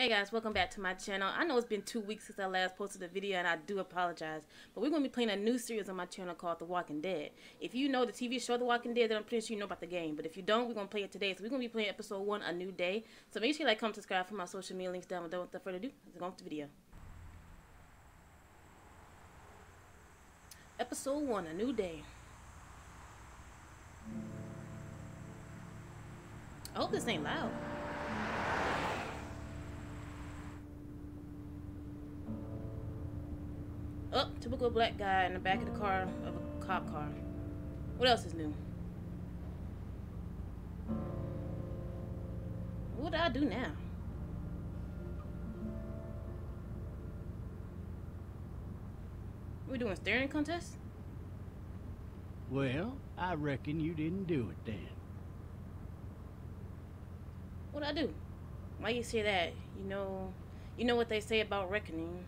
Hey guys, welcome back to my channel. I know it's been 2 weeks since I last posted a video and I do apologize, but we're going to be playing a new series on my channel called The Walking Dead. If you know the TV show The Walking Dead, then I'm pretty sure you know about the game, but if you don't, we're going to play it today. So we're going to be playing episode 1, A New Day. So make sure you like, comment, subscribe for my social media links down below. Without further ado, let's go on with the video. Episode 1, A New Day. I hope this ain't loud. Oh, typical black guy in the back of the car of a cop car. What else is new? What do I do now? We doing staring contest? Well, I reckon you didn't do it then. What I do? Why you say that? You know what they say about reckoning.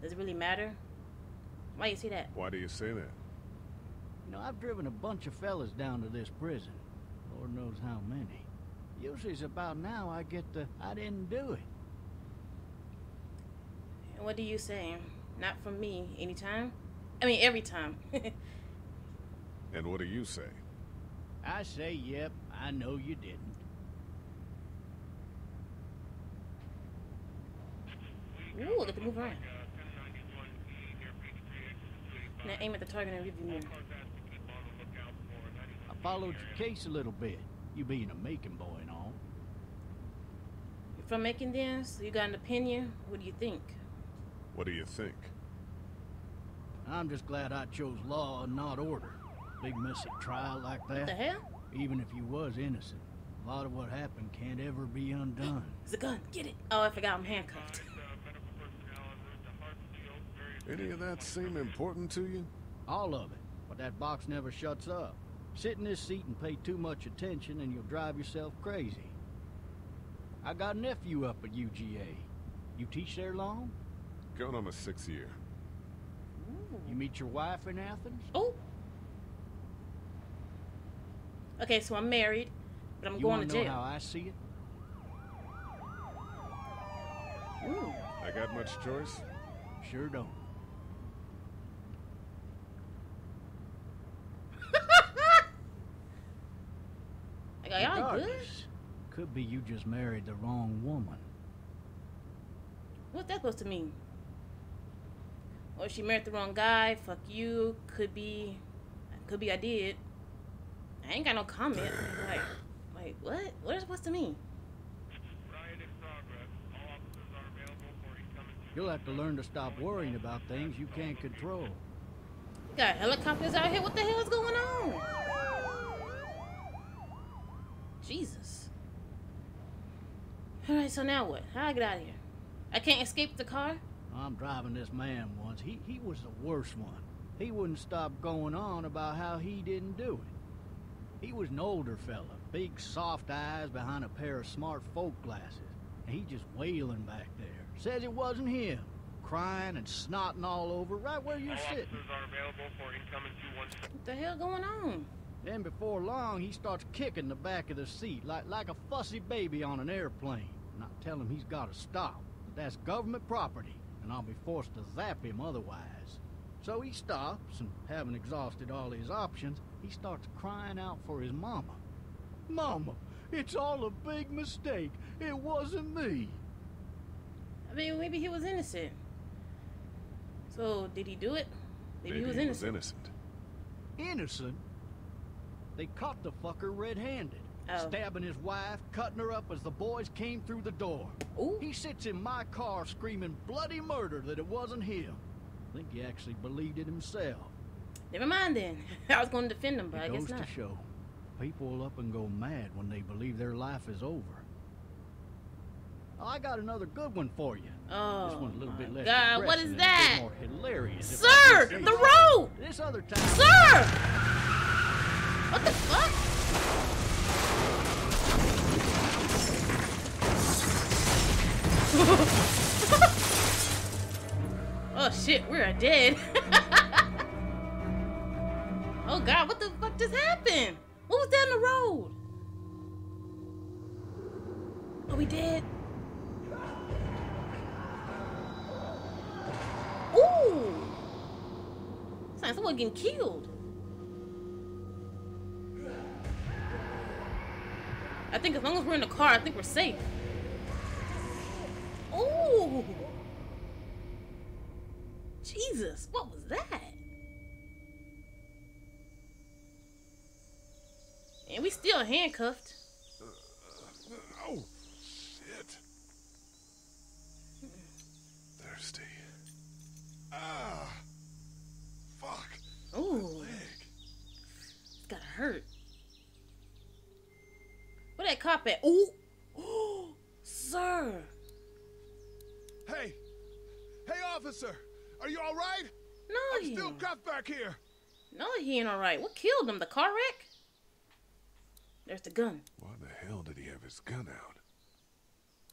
Does it really matter? Why you say that? Why do you say that? You know, I've driven a bunch of fellas down to this prison. Lord knows how many. Usually it's about now I get the, I didn't do it. And what do you say? Not from me, anytime? I mean, every time. And what do you say? I say, yep, I know you didn't. Ooh, look at the move around. Now aim at the target and review me. I followed your case a little bit. You being a Macon boy and all. You're from Macon then? So you got an opinion? What do you think? What do you think? I'm just glad I chose law and not order. Big messy trial like that. What the hell? Even if you was innocent, a lot of what happened can't ever be undone. It's a gun. Get it. Oh, I forgot I'm handcuffed. Any of that seem important to you? All of it, but that box never shuts up. Sit in this seat and pay too much attention and you'll drive yourself crazy. I got a nephew up at UGA. You teach there long? Going on my 6th year. Ooh. You meet your wife in Athens? Oh. Okay, so I'm married, but I'm going to jail. You know how I see it? Ooh. I got much choice? Sure don't. Y'all good? Could be you just married the wrong woman. What's that supposed to mean? Or she married the wrong guy? Fuck you. Could be I did. I ain't got no comment. Like what? What is it supposed to mean? You'll have to learn to stop worrying about things you can't control. You got helicopters out here. What the hell is going on? Jesus. Alright, so now what? How do I get out of here? I can't escape the car? I'm driving this man once. He was the worst one. He wouldn't stop going on about how he didn't do it. He was an older fella. Big soft eyes behind a pair of smart folk glasses. And he just wailing back there. Says it wasn't him. Crying and snotting all over right where you're sitting. What the hell going on? Then before long, he starts kicking the back of the seat like a fussy baby on an airplane. And I tell him he's got to stop. That's government property, and I'll be forced to zap him otherwise. So he stops, and having exhausted all his options, he starts crying out for his mama. Mama, it's all a big mistake. It wasn't me. I mean, maybe he was innocent. So, did he do it? Maybe he was innocent. Innocent? They caught the fucker red-handed, stabbing his wife, cutting her up as the boys came through the door. Ooh. He sits in my car screaming bloody murder that it wasn't him. I think he actually believed it himself. Never mind then. I was going to defend him, but I guess not. It goes to show, people will up and go mad when they believe their life is over. Oh, I got another good one for you. Oh, this one's a little bit less God, what is that? More hilarious. Sir, the road! This other time. Sir! What the fuck? Oh shit, we're dead. Oh god, what the fuck just happened? What was down the road? Are we dead? time. Someone getting killed. I think as long as we're in the car, I think we're safe. Ooh. Jesus, what was that? And we still handcuffed. Oh, shit. Thirsty. Ah, fuck. Ooh. It's gotta hurt. Where that cop at? Ooh. Oh, sir. Hey. Hey, officer. Are you all right? No, I'm still cuffed back here. No, he ain't all right. What killed him? The car wreck? There's the gun. Why the hell did he have his gun out?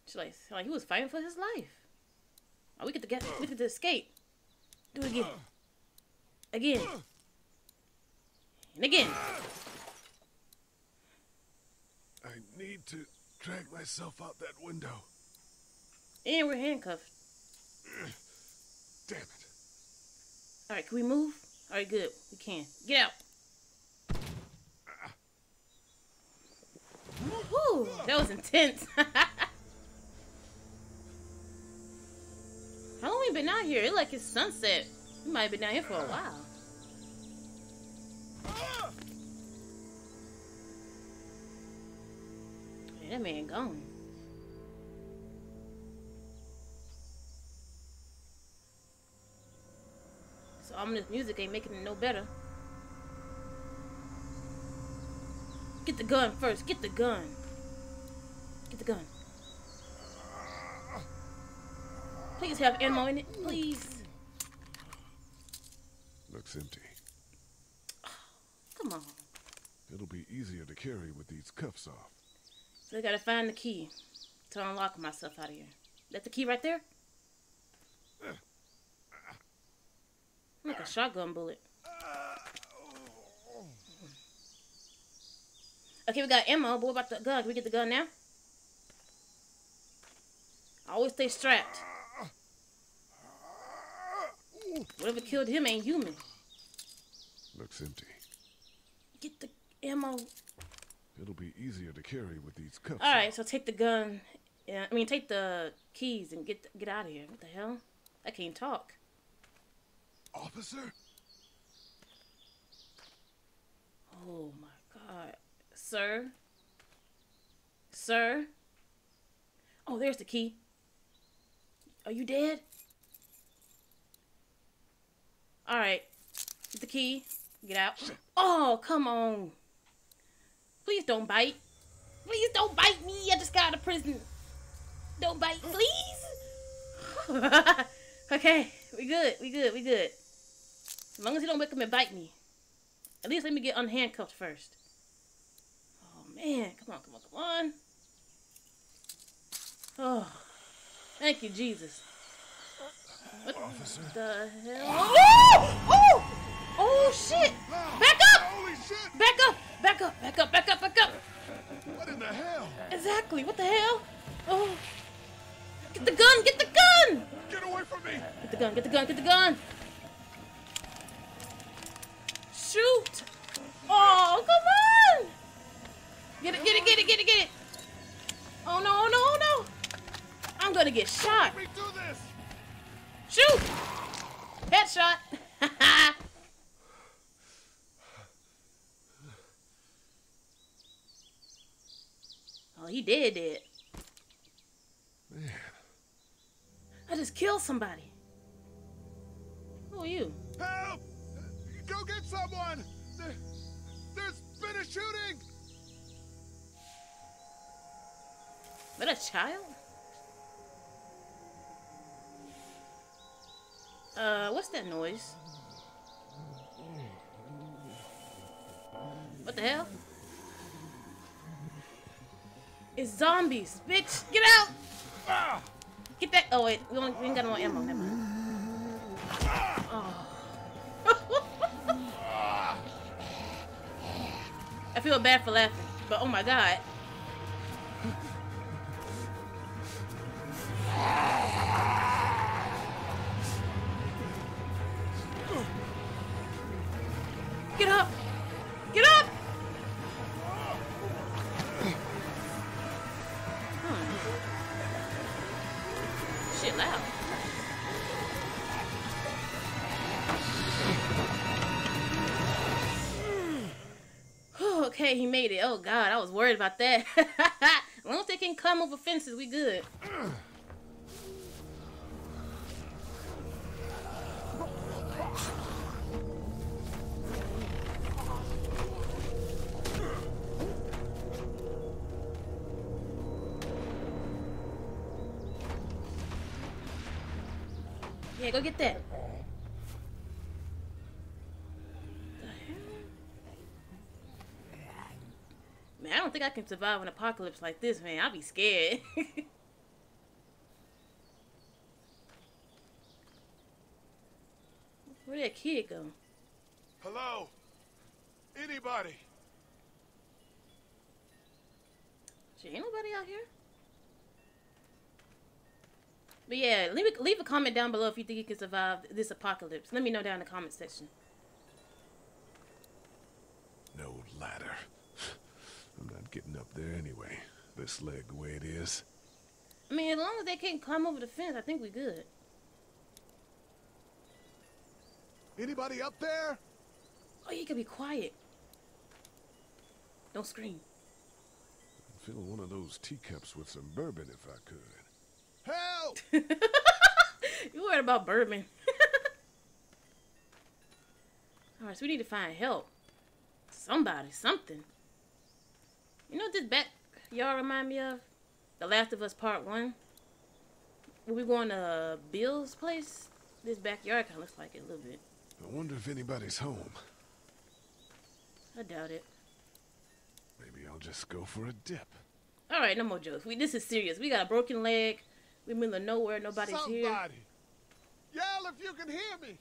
She's like he was fighting for his life. Oh, we get to get, we get to escape. Do it again. Again. And again. I need to drag myself out that window. And we're handcuffed. Damn it. Alright, can we move? Alright, good. We can. Get out. Woo! That was intense. How long we been out here? It's like it's sunset. We might have been down here for a while. Man, that man gone. So ominous music ain't making it no better. Get the gun first. Get the gun. Get the gun. Please have ammo in it, please. Looks empty. Oh, come on. It'll be easier to carry with these cuffs off. So I gotta find the key to unlock myself out of here. That's the key right there? Like a shotgun bullet. Okay, we got ammo, but what about the gun? Can we get the gun now? I always stay strapped. Whatever killed him ain't human. Looks empty. Get the ammo. It'll be easier to carry with these cuffs. All right, so take the gun. Yeah, I mean, take the keys and get out of here. What the hell? I can't talk. Officer? Oh, my God. Sir? Sir? Oh, there's the key. Are you dead? Alright. The key. Get out. Oh, come on. Please don't bite. Please don't bite me. I just got out of prison. Don't bite, please. Okay. We good. We good. We good. As long as you don't wake up and bite me. At least let me get unhandcuffed first. Man, come on, come on, come on. Oh, thank you, Jesus. What Officer. The hell? Oh! Oh! Oh, shit! Back up! Holy shit! Back up! Back up! Back up! Back up! Back up! What in the hell? Exactly, what the hell? Oh. Get the gun! Get the gun! Get away from me! Get the gun! Get the gun! Get the gun! Shoot! Oh, come on! Get it, get it, get it, get it, get it! Oh no, oh no, oh no! I'm gonna get shot! Let me do this. Shoot! Headshot! Oh, he did it. Man. I just killed somebody. Who are you? Help! Go get someone! There's been a shooting! But a child? What's that noise? What the hell? It's zombies, bitch! Get out! Ah! Get that! Oh wait, we ain't got no ammo, never mind. Oh. I feel bad for laughing, but oh my God. shit loud. Okay, he made it. Oh, God, I was worried about that. As long as they can climb over fences, we good. Yeah, go get that. Man, I don't think I can survive an apocalypse like this, man. I'll be scared. Where'd that kid go? Hello? Anybody? Is there anybody out here? But yeah, leave a comment down below if you think you can survive this apocalypse. Let me know down in the comment section. No ladder. I'm not getting up there anyway. This leg the way it is. I mean, as long as they can't climb over the fence, I think we good. Anybody up there? Oh, you can be quiet. Don't scream. I'd fill one of those teacups with some bourbon if I could. Help! You worried about bourbon. Alright, so we need to find help. Somebody, something. You know what this backyard remind me of? The Last of Us Part 1. When we going to Bill's place, this backyard kind of looks like it a little bit. I wonder if anybody's home. I doubt it. Maybe I'll just go for a dip. Alright, no more jokes. This is serious. We got a broken leg. We're in the middle of nowhere. Nobody's here. Somebody! Yell if you can hear me!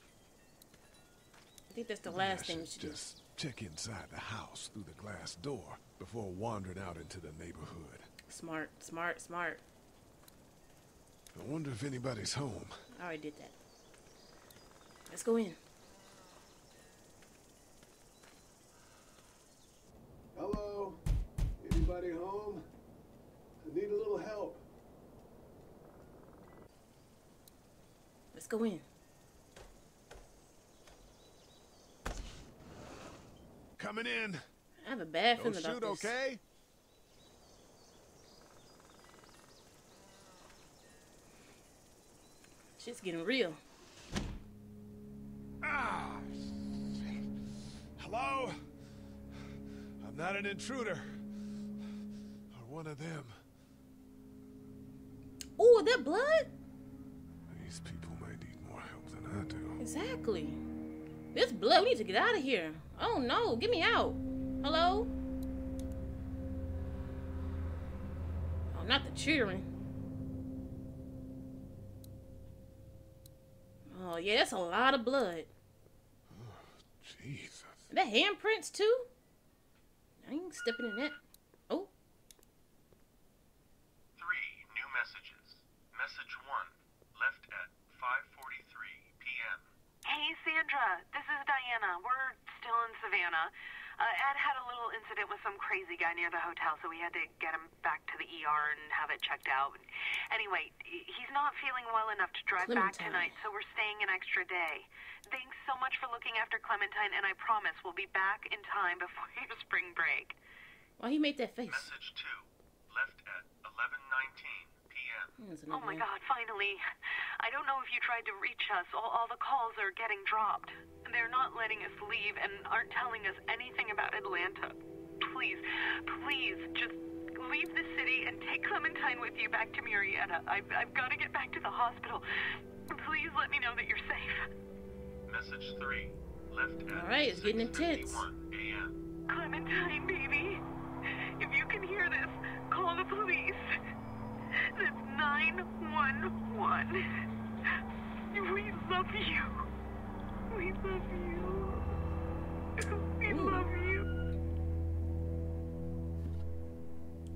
I think that's the last thing we should do. Just check inside the house through the glass door before wandering out into the neighborhood. Smart, smart, smart. I wonder if anybody's home. I already did that. Let's go in. Hello? Anybody home? I need a little help. Let's go in. Coming in. I have a bad feeling about this. Don't shoot, okay? Shit's getting real. Ah! Shit. Hello? I'm not an intruder. Or one of them. Ooh, is that blood? These people. Exactly. This blood, we need to get out of here. Oh no, get me out. Hello? Oh, not the cheering. Oh yeah, that's a lot of blood. Oh, Jesus. And the handprints too? I ain't stepping in that. Oh. 3 new messages. Message 1 left at 5:43 p.m. Hey, Sandra. This is Diana. We're still in Savannah. Ed had a little incident with some crazy guy near the hotel, so we had to get him back to the ER and have it checked out. Anyway, he's not feeling well enough to drive back tonight, so we're staying an extra day. Thanks so much for looking after Clementine, and I promise we'll be back in time before your spring break. Why he made that face? Message 2, left at 11:19. Oh my God, finally. I don't know if you tried to reach us. All the calls are getting dropped. They're not letting us leave and aren't telling us anything about Atlanta. Please, please, just leave the city and take Clementine with you back to Murrieta. I've got to get back to the hospital. Please let me know that you're safe. Message 3. Left at Alright, it's getting intense. Clementine, baby. If you can hear this, call the police. That's 911. We love you. We love you. We love you.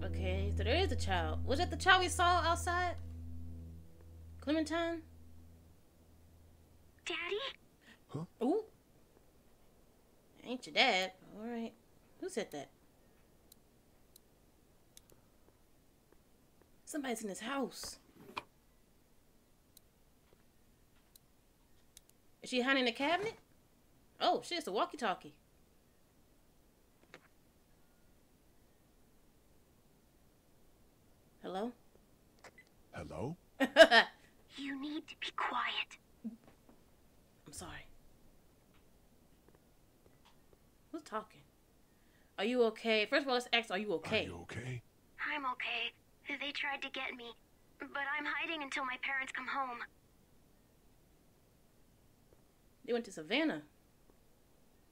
Okay, so there is a child. Was that the child we saw outside? Clementine? Daddy? Huh? Ooh. Ain't your dad. All right. Who said that? Somebody's in his house. Is she hiding in the cabinet? Oh, shit, it's a walkie-talkie. Hello? Hello? You need to be quiet. I'm sorry. Who's talking? Are you okay? First of all, let's ask, are you okay? Are you okay? I'm okay. They tried to get me, but I'm hiding until my parents come home. They went to Savannah.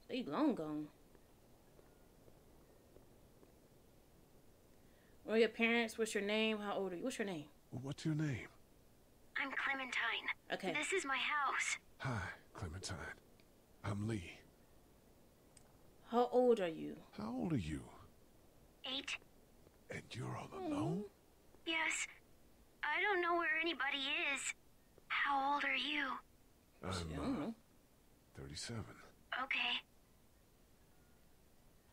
They long gone. Where are your parents? What's your name? How old are you? What's your name? What's your name? I'm Clementine. Okay. This is my house. Hi, Clementine. I'm Lee. How old are you? How old are you? 8. And you're all alone? Yes. I don't know where anybody is. How old are you? I'm 37. Okay.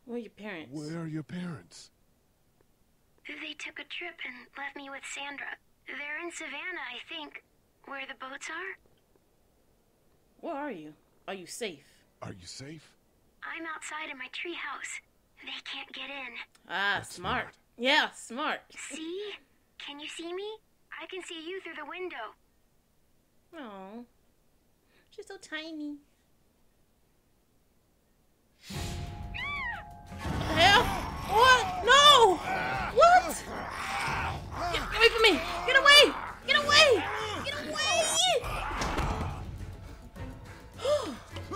Where are your parents? Where are your parents? They took a trip and left me with Sandra. They're in Savannah, I think, where the boats are. Where are you? Are you safe? Are you safe? I'm outside in my treehouse. They can't get in. Ah, that's smart. Yeah, smart. See? Can you see me? I can see you through the window. Oh, she's so tiny. What the hell? What? No! What? Get away from me! Get away! Get away! Get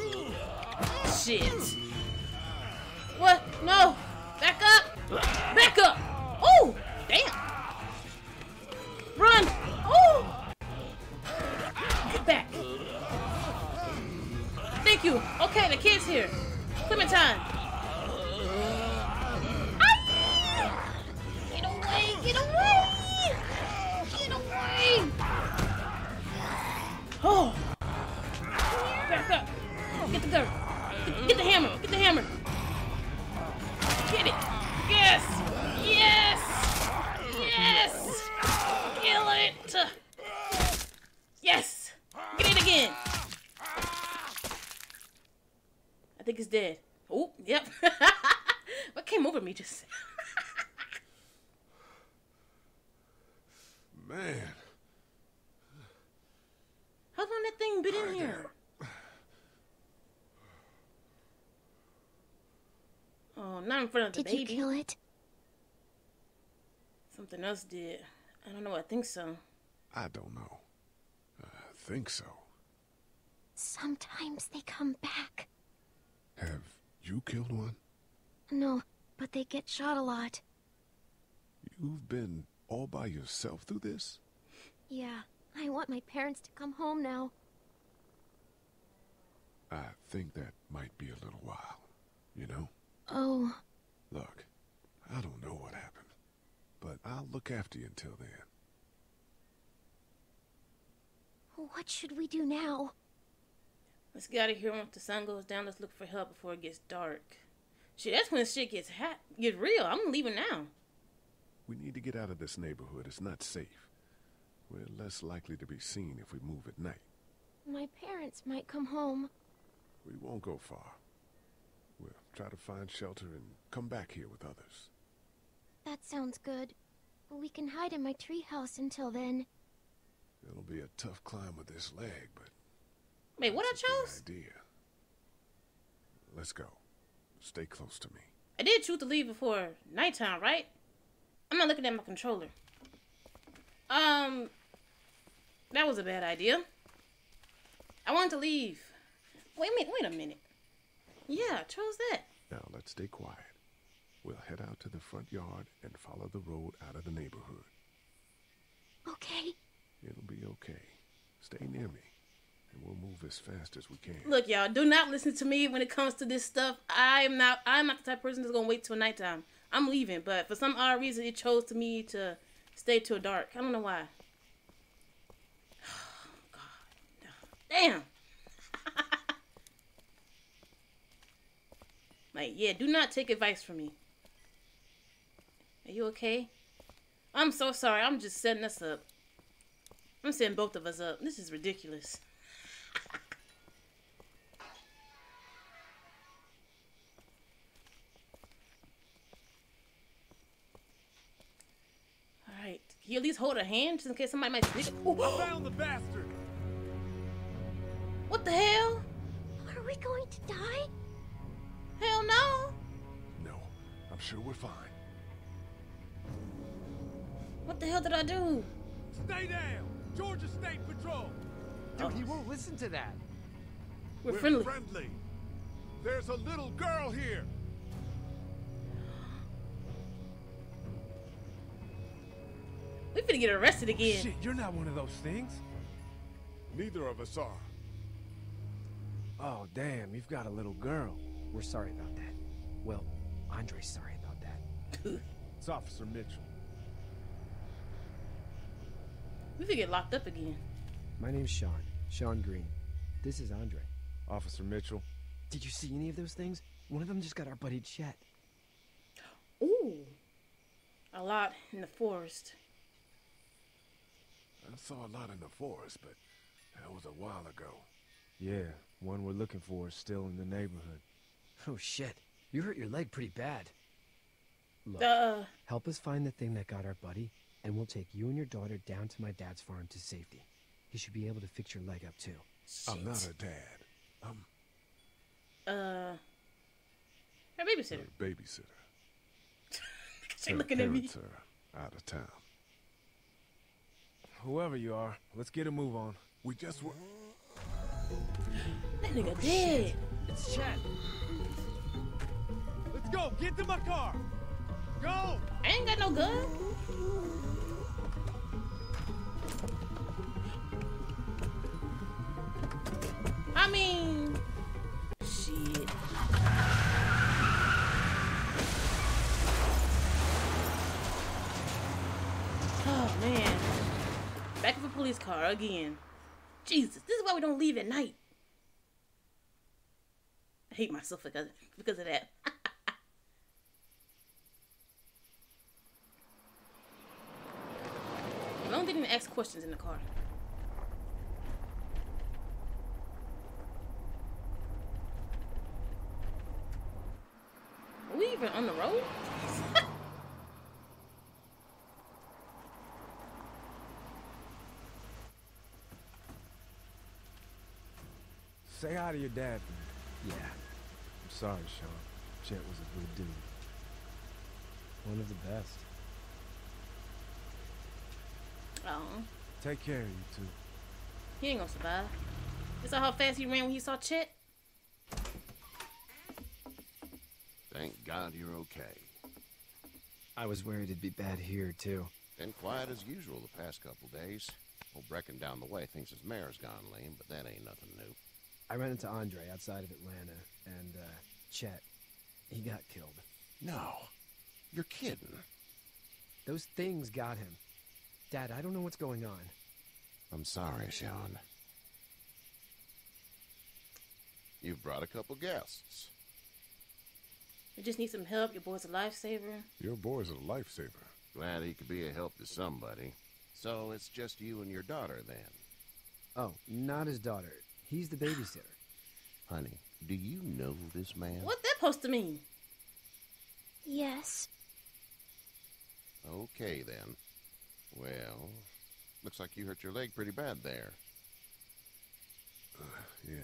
away! Shit. What? No! Back up! Back up! Oh! Damn! Run! Oh! Get back! Thank you! Okay, the kid's here. Clementine! Get away! Get away! Get away! Oh! Back up! Get the gun! Get the hammer! Get the hammer! Get it! Yes! Yes! Yes! Kill it! Yes! Get it again! I think it's dead. Oh, yep. What came over me just... Man. How long that thing been in here? Oh, not in front of the baby. Did you kill it? Something else did. I don't know. I think so. I don't know. I think so. Sometimes they come back. Have you killed one? No, but they get shot a lot. You've been all by yourself through this? Yeah. I want my parents to come home now. I think that might be a little while, you know? Oh. Look, I don't know what happened, but I'll look after you until then. What should we do now? Let's get out of here once the sun goes down. Let's look for help before it gets dark. Shit, that's when shit gets real. I'm leaving now. We need to get out of this neighborhood. It's not safe. We're less likely to be seen if we move at night. My parents might come home. We won't go far. We'll try to find shelter and come back here with others. That sounds good. We can hide in my treehouse until then. It'll be a tough climb with this leg, but... Wait, what I chose? Idea. Let's go. Stay close to me. I did choose to leave before nighttime, right? I'm not looking at my controller. That was a bad idea. I wanted to leave. Wait a minute. Yeah, I chose that. Now let's stay quiet. We'll head out to the front yard and follow the road out of the neighborhood. Okay. It'll be okay. Stay near me, and we'll move as fast as we can. Look, y'all, do not listen to me when it comes to this stuff. I'm not the type of person that's gonna wait till nighttime. I'm leaving, but for some odd reason, it chose to me to stay till dark. I don't know why. Oh, God. Damn. Like, yeah, do not take advice from me. Are you okay? I'm so sorry. I'm just setting us up. I'm setting both of us up. This is ridiculous. you at least hold a hand just in case somebody might sneak. I found the bastard. What the hell? Are we going to die? Hell no. No, I'm sure we're fine. What the hell did I do? Stay down! Georgia State Patrol! Dude, he won't listen to that. We're friendly. There's a little girl here. We finna get arrested again. Oh, shit, you're not one of those things. Neither of us are. Oh, damn, you've got a little girl. We're sorry about that. Well, Andre's sorry about that. It's Officer Mitchell. We could get locked up again. My name's Shawn. Shawn Greene. This is Andre. Officer Mitchell. Did you see any of those things? One of them just got our buddy Chet. Ooh. A lot in the forest. I saw a lot in the forest, but that was a while ago. Yeah, one we're looking for is still in the neighborhood. Oh, shit. You hurt your leg pretty bad. Look, help us find the thing that got our buddy, and we'll take you and your daughter down to my dad's farm to safety. He should be able to fix your leg up, too. Shit. I'm not a dad. I'm... a babysitter. A babysitter. She's looking at me. Are out of town. Whoever you are, let's get a move on. We just were... That nigga dead. It's Chet. Let's go. Get to my car. Go. I ain't got no gun. I mean, shit. Oh, man. Back of a police car again. Jesus, this is why we don't leave at night. I hate myself because of that. As long as they didn't ask questions in the car. Are we even on the road? Say hi to your dad. Yeah. I'm sorry, Shawn. Chet was a good dude. One of the best. Oh. Take care of you two. He ain't gonna survive. You saw how fast he ran when he saw Chet? Thank God you're okay. I was worried it'd be bad here, too. Been quiet as usual the past couple days. Old Brecken down the way thinks his mare's gone lame, but that ain't nothing new. I ran into Andre outside of Atlanta, and, Chet, he got killed. No. You're kidding. Those things got him. Dad, I don't know what's going on. I'm sorry, Shawn. You've brought a couple guests. We just need some help. Your boy's a lifesaver. Your boy's a lifesaver. Glad he could be a help to somebody. So it's just you and your daughter, then? Oh, not his daughter. He's the babysitter. Honey, do you know this man? What's that supposed to mean? Yes. Okay, then. Well, looks like you hurt your leg pretty bad there. Yeah,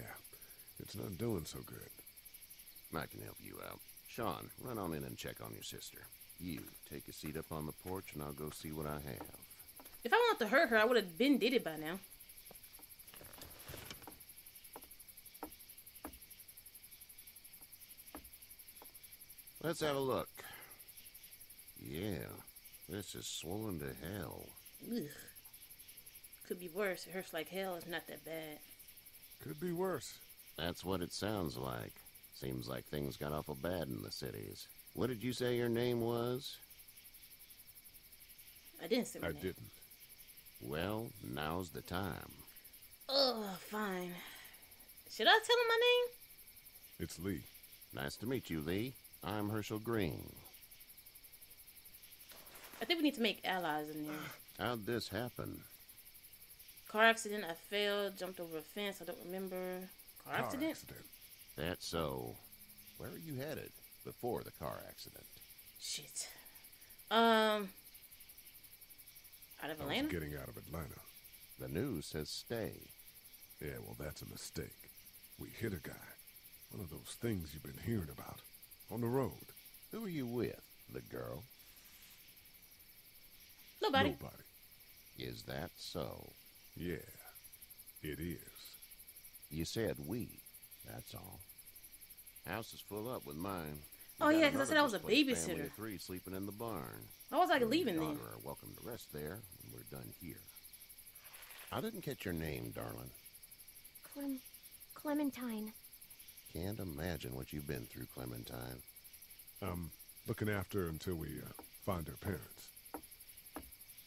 it's not doing so good. I can help you out. Shawn, run on in and check on your sister. You, take a seat up on the porch and I'll go see what I have. If I wanted to hurt her, I would have been did it by now. Let's have a look. Yeah, this is swollen to hell. Ugh. Could be worse. It hurts like hell. It's not that bad. Could be worse. That's what it sounds like. Seems like things got awful bad in the cities. What did you say your name was? I didn't say my name. I didn't. Well, now's the time. Oh, fine. Should I tell him my name? It's Lee. Nice to meet you, Lee. I'm Hershel Greene. I think we need to make allies in here. How'd this happen? Car accident, I fell, jumped over a fence, I don't remember. Car accident? That's so. Where were you headed before the car accident? Shit. Out of Atlanta? I was getting out of Atlanta. The news says stay. Yeah, well, that's a mistake. We hit a guy. One of those things you've been hearing about. On the road. Who were you with, the girl? Nobody. Nobody. Is that so? Yeah, it is. You said we, that's all. House is full up with mine. Oh, yeah, because I said I was a babysitter. Three sleeping in the barn. I was like leaving there. Are welcome to rest there when we're done here. I didn't catch your name, darling. Clementine. Can't imagine what you've been through, Clementine. I'm looking after her until we find her parents.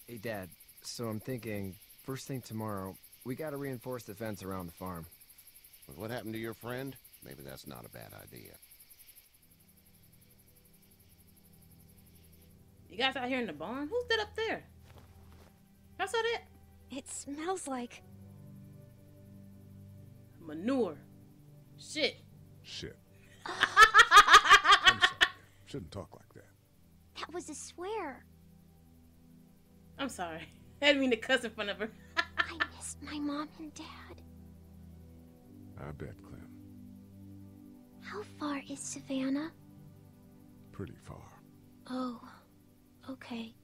Hey, Dad, so I'm thinking, first thing tomorrow, we gotta reinforce the fence around the farm. With what happened to your friend? Maybe that's not a bad idea. You guys out here in the barn? Who's that up there? Y'all saw that? It smells like... manure. Shit. I'm sorry. Shouldn't talk like that. That was a swear. I'm sorry. I didn't mean to cuss in front of her. I missed my mom and dad. I bet, Clem. How far is Savannah? Pretty far. Oh, okay.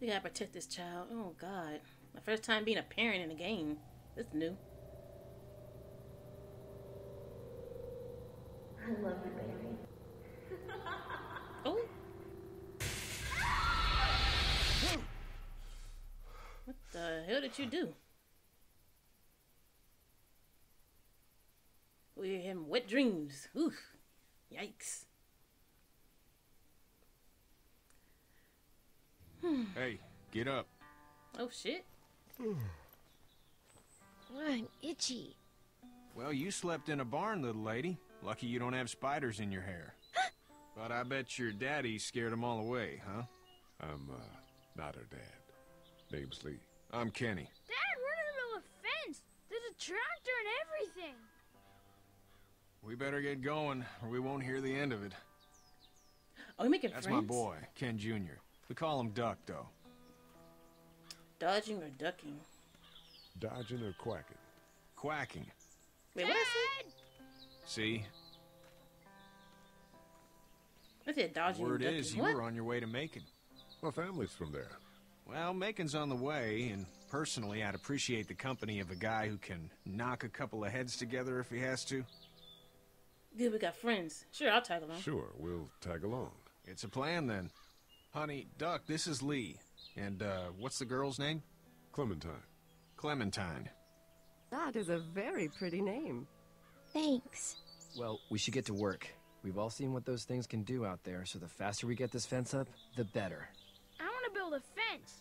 We gotta protect this child. Oh, God. My first time being a parent in a game. That's new. I love you, baby. Oh. What the hell did you do? We're having wet dreams. Oof. Yikes. Hey, get up. Oh, shit. I'm itchy. Well, you slept in a barn, little lady. Lucky you don't have spiders in your hair. But I bet your daddy scared them all away, huh? I'm, not her dad. Name's Lee. I'm Kenny. Dad, we're in the middle of a fence. There's a tractor and everything. We better get going, or we won't hear the end of it. Oh, you making friends? That's my boy, Ken Jr. We call him Duck, though. Dodging or ducking? Dodging or quacking? Quacking. Wait, what is it? See? I said dodging or ducking. Word is, you were on your way to Macon. My family's from there. Well, Macon's on the way, and personally, I'd appreciate the company of a guy who can knock a couple of heads together if he has to. Good, we got friends. Sure, I'll tag along. Sure, we'll tag along. It's a plan, then. Honey, Duck, this is Lee. And, what's the girl's name? Clementine. Clementine. That is a very pretty name. Thanks. Well, we should get to work. We've all seen what those things can do out there, so the faster we get this fence up, the better. I want to build a fence.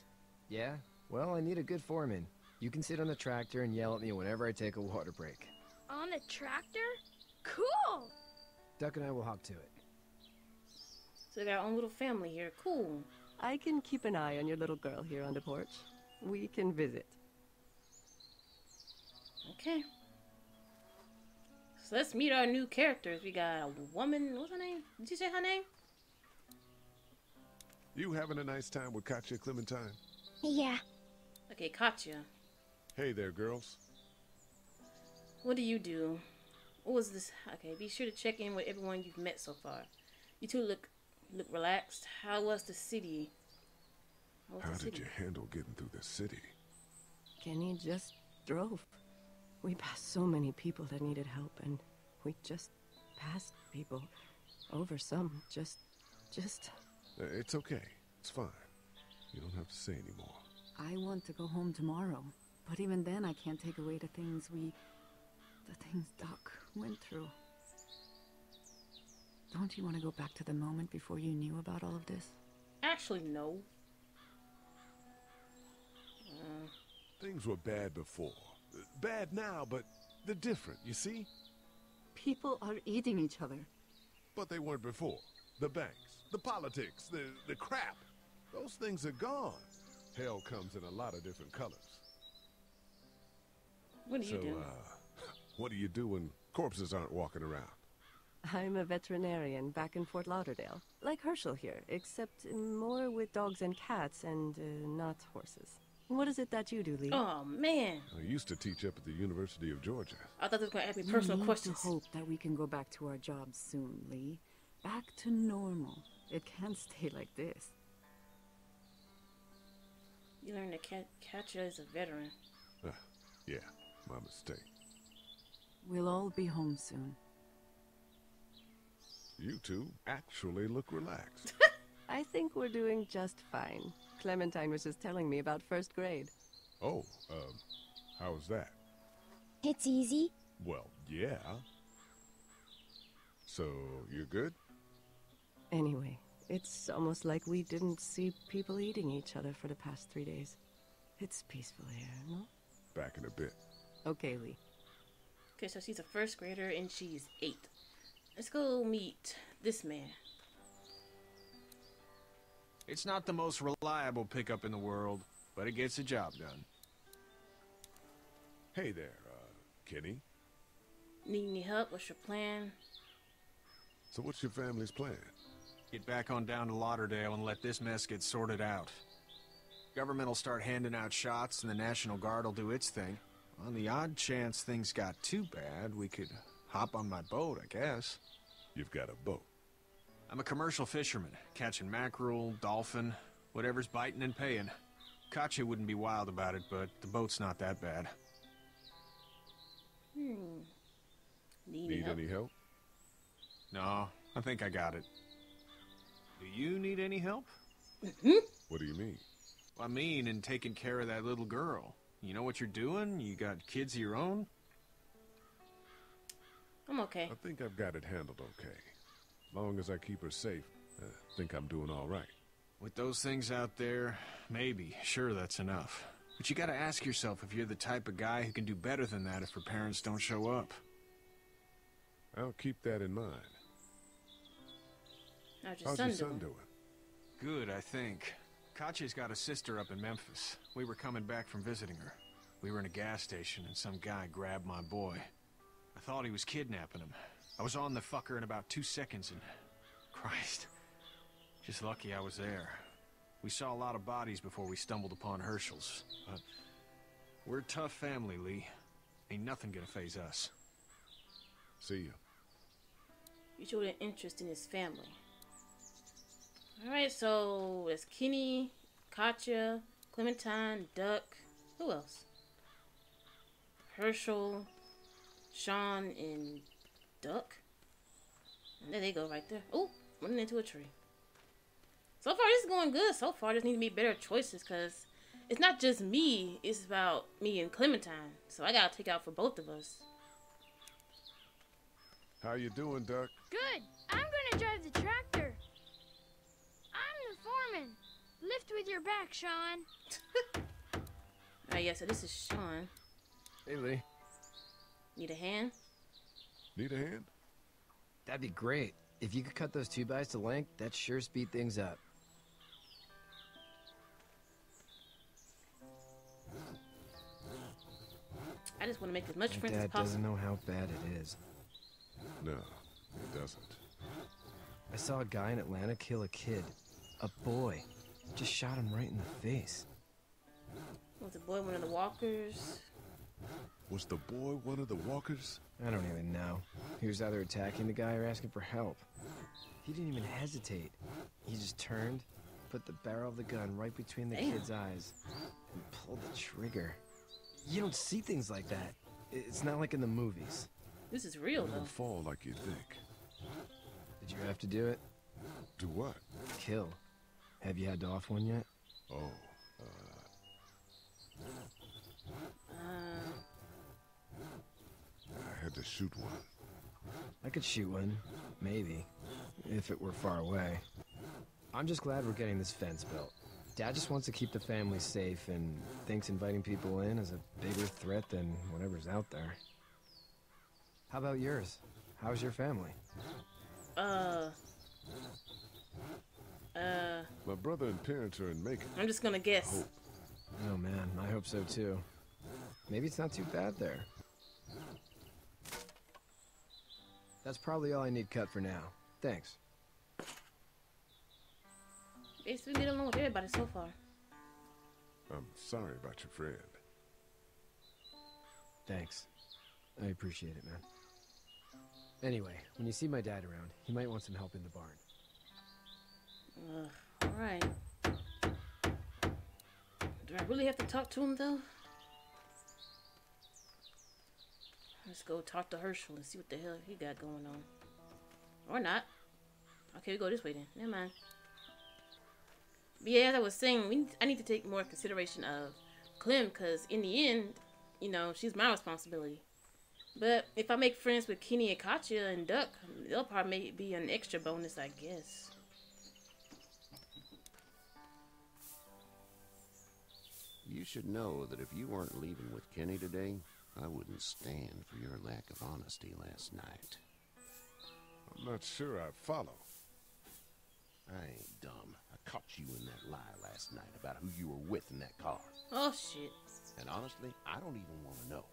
Yeah? Well, I need a good foreman. You can sit on the tractor and yell at me whenever I take a water break. On the tractor? Cool! Duck and I will hop to it. So we got our own little family here. Cool. I can keep an eye on your little girl here on the porch. We can visit. Okay. So let's meet our new characters. We got a woman. What's her name? Did you say her name? You having a nice time with Katjaa, Clementine? Yeah. Okay, Katjaa. Hey there, girls. What do you do? What was this? Okay, be sure to check in with everyone you've met so far. You two look relaxed. How was the city? How did you handle getting through the city? Kenny just drove. We passed so many people that needed help, and we just passed people over some. Just... It's okay. It's fine. You don't have to say anymore. I want to go home tomorrow, but even then I can't take away the things Doc went through. Don't you want to go back to the moment before you knew about all of this? Actually, no. Things were bad before. Bad now, but they're different, you see? People are eating each other. But they weren't before. The banks, the politics, the crap. Those things are gone. Hell comes in a lot of different colors. What do you do? What do you do when corpses aren't walking around? I'm a veterinarian back in Fort Lauderdale, like Hershel here, except more with dogs and cats and not horses. What is it that you do, Lee? Oh, man. I used to teach up at the University of Georgia. I thought they were going to ask me personal questions. I hope that we can go back to our jobs soon, Lee. Back to normal. It can't stay like this. You learned that Katjaa is a veteran. Yeah, my mistake. We'll all be home soon. You two actually look relaxed. I think we're doing just fine. Clementine was just telling me about first grade. Oh, how's that? It's easy. Well, yeah. So, you're good? Anyway, it's almost like we didn't see people eating each other for the past 3 days. It's peaceful here, no? Back in a bit. Okay, Lee. Okay, so she's a first grader and she's 8. Let's go meet this man. It's not the most reliable pickup in the world, but it gets the job done. Hey there, Kenny. Need any help? What's your plan? So what's your family's plan? Get back on down to Lauderdale and let this mess get sorted out. Government will start handing out shots and the National Guard will do its thing. On the odd chance things got too bad, we could hop on my boat, I guess. You've got a boat. I'm a commercial fisherman, catching mackerel, dolphin, whatever's biting and paying. Katjaa wouldn't be wild about it, but the boat's not that bad. Need any help? No, I think I got it. Do you need any help? What do you mean? I mean, in taking care of that little girl. You know what you're doing? You got kids of your own? I'm okay. I think I've got it handled okay. As long as I keep her safe, I think I'm doing all right. With those things out there, maybe, sure, that's enough. But you gotta ask yourself if you're the type of guy who can do better than that if her parents don't show up. I'll keep that in mind. How's your son doing? Good, I think. Katjaa's got a sister up in Memphis. We were coming back from visiting her. We were in a gas station and some guy grabbed my boy. I thought he was kidnapping him. I was on the fucker in about 2 seconds and... Christ. Just lucky I was there. We saw a lot of bodies before we stumbled upon Hershel's. But we're a tough family, Lee. Ain't nothing gonna faze us. See ya. You showed an interest in his family. Alright, so it's Kenny, Katjaa, Clementine, Duck. Who else? Hershel, Shawn, and Duck. And there they go right there. Oh, running into a tree. So far, this is going good. So far, just need to be better choices because it's not just me. It's about me and Clementine. So I gotta take out for both of us. How you doing, Duck? Good. I'm gonna drive the tractor. I'm the foreman. Lift with your back, Shawn. Alright, yeah, so this is Shawn. Hey, Lee. Need a hand? Need a hand? That'd be great. If you could cut those 2x to length, that'd sure speed things up. I just want to make as much friends as possible. Dad doesn't know how bad it is. No, he doesn't. I saw a guy in Atlanta kill a kid. A boy. Just shot him right in the face. Was the boy one of the walkers? Was the boy one of the walkers? I don't even know. He was either attacking the guy or asking for help. He didn't even hesitate. He just turned, put the barrel of the gun right between the kid's eyes, and pulled the trigger. You don't see things like that. It's not like in the movies. This is real, though. It don't fall like you think. Did you have to do it? Do what? Kill. Have you had to off one yet? Oh. I had to shoot one. I could shoot one, maybe, if it were far away. I'm just glad we're getting this fence built. Dad just wants to keep the family safe and thinks inviting people in is a bigger threat than whatever's out there. How about yours? How's your family? My brother and parents are in Macon. I'm just gonna guess. Oh man, I hope so too. Maybe it's not too bad there. That's probably all I need cut for now. Thanks. Basically, we don't know what everybody so far. I'm sorry about your friend. Thanks. I appreciate it, man. Anyway, when you see my dad around, he might want some help in the barn. All right. Do I really have to talk to him, though? Let's go talk to Hershel and see what the hell he got going on. Or not. Okay, we go this way then. Never mind. But yeah, as I was saying, I need to take more consideration of Clem, because in the end, you know, she's my responsibility. But if I make friends with Kenny and Katjaa and Duck, they'll probably be an extra bonus, I guess. You should know that if you weren't leaving with Kenny today, I wouldn't stand for your lack of honesty last night. I'm not sure I follow. I ain't dumb. I caught you in that lie last night about who you were with in that car. Oh, shit. And honestly, I don't even want to know.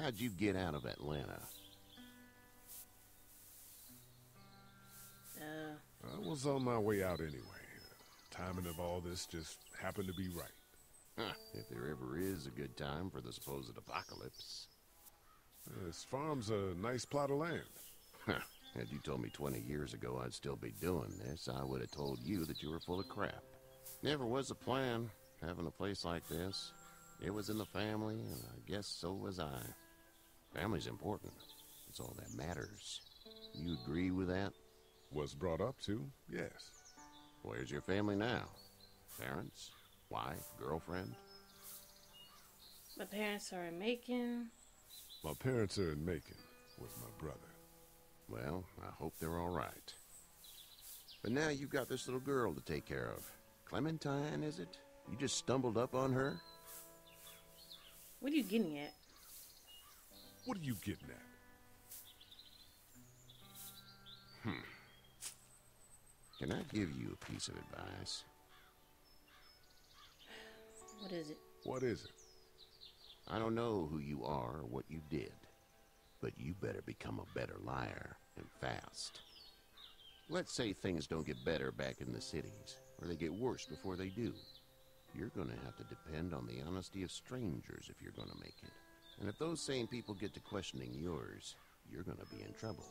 How'd you get out of Atlanta? I was on my way out anyway. Timing of all this just happened to be right. If there ever is a good time for the supposed apocalypse. This farm's a nice plot of land. Had you told me 20 years ago I'd still be doing this, I would have told you that you were full of crap. Never was a plan, having a place like this. It was in the family, and I guess so was I. Family's important. It's all that matters. You agree with that? Was brought up to, yes. Where's your family now? Parents? Wife, girlfriend? My parents are in Macon. My parents are in Macon with my brother. Well, I hope they're all right. But now you've got this little girl to take care of. Clementine, is it? You just stumbled up on her? What are you getting at? What are you getting at? Can I give you a piece of advice? What is it? What is it? I don't know who you are or what you did, but you better become a better liar, and fast. Let's say things don't get better back in the cities, or they get worse before they do. You're gonna have to depend on the honesty of strangers if you're gonna make it. And if those same people get to questioning yours, you're gonna be in trouble.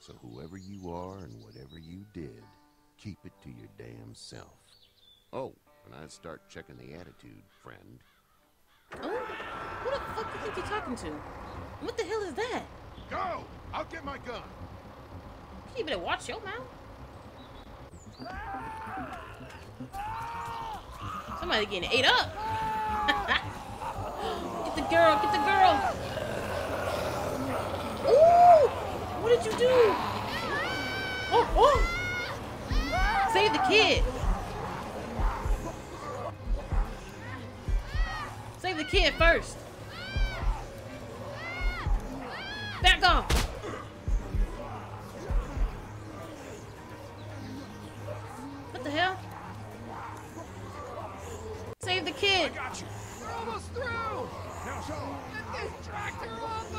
So whoever you are and whatever you did, keep it to your damn self. Oh, and I'd start checking the attitude, friend. Oh, who the fuck do you think you're talking to? What the hell is that? Go! I'll get my gun! You better watch your mouth. Somebody getting ate up. Get the girl, get the girl. Ooh! What did you do? Oh, oh! Save the kid. Save the kid first. Back off. What the hell? Save the kid. I got you. We're almost through. Now show. Get this tractor off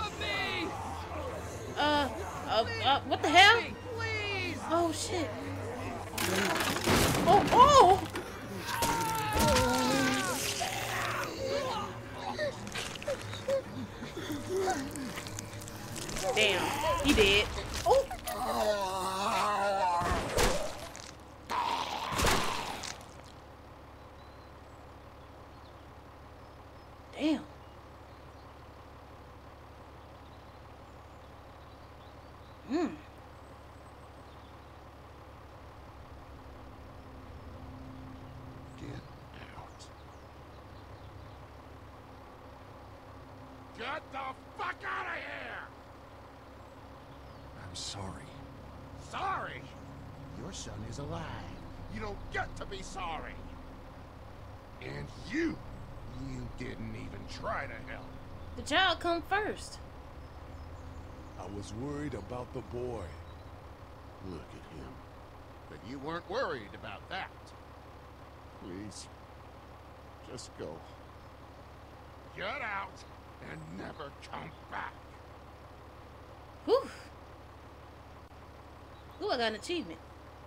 of me. What the hell? Please. Oh shit. Oh, oh. Damn, he did. Oh! Damn. Get out. Get the fuck out of here! I'm sorry. Sorry? Your son is alive. You don't get to be sorry. And you didn't even try to help. The child come first. I was worried about the boy. Look at him. But you weren't worried about that. Please, just go. Get out and never come back. Whew. Ooh, I got an achievement.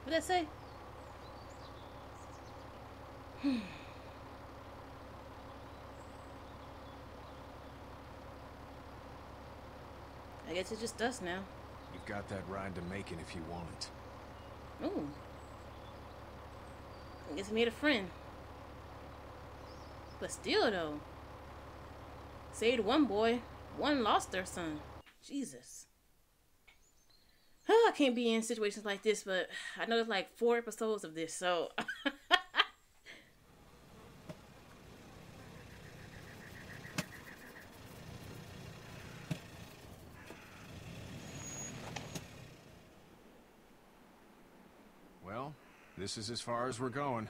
What did I say? I guess it's just us now. You've got that ride to Macon if you want it. Ooh. I guess I made a friend. But still, though. Saved one boy. One lost their son. Jesus. Oh, I can't be in situations like this, but I know there's like 4 episodes of this, so... Well, this is as far as we're going.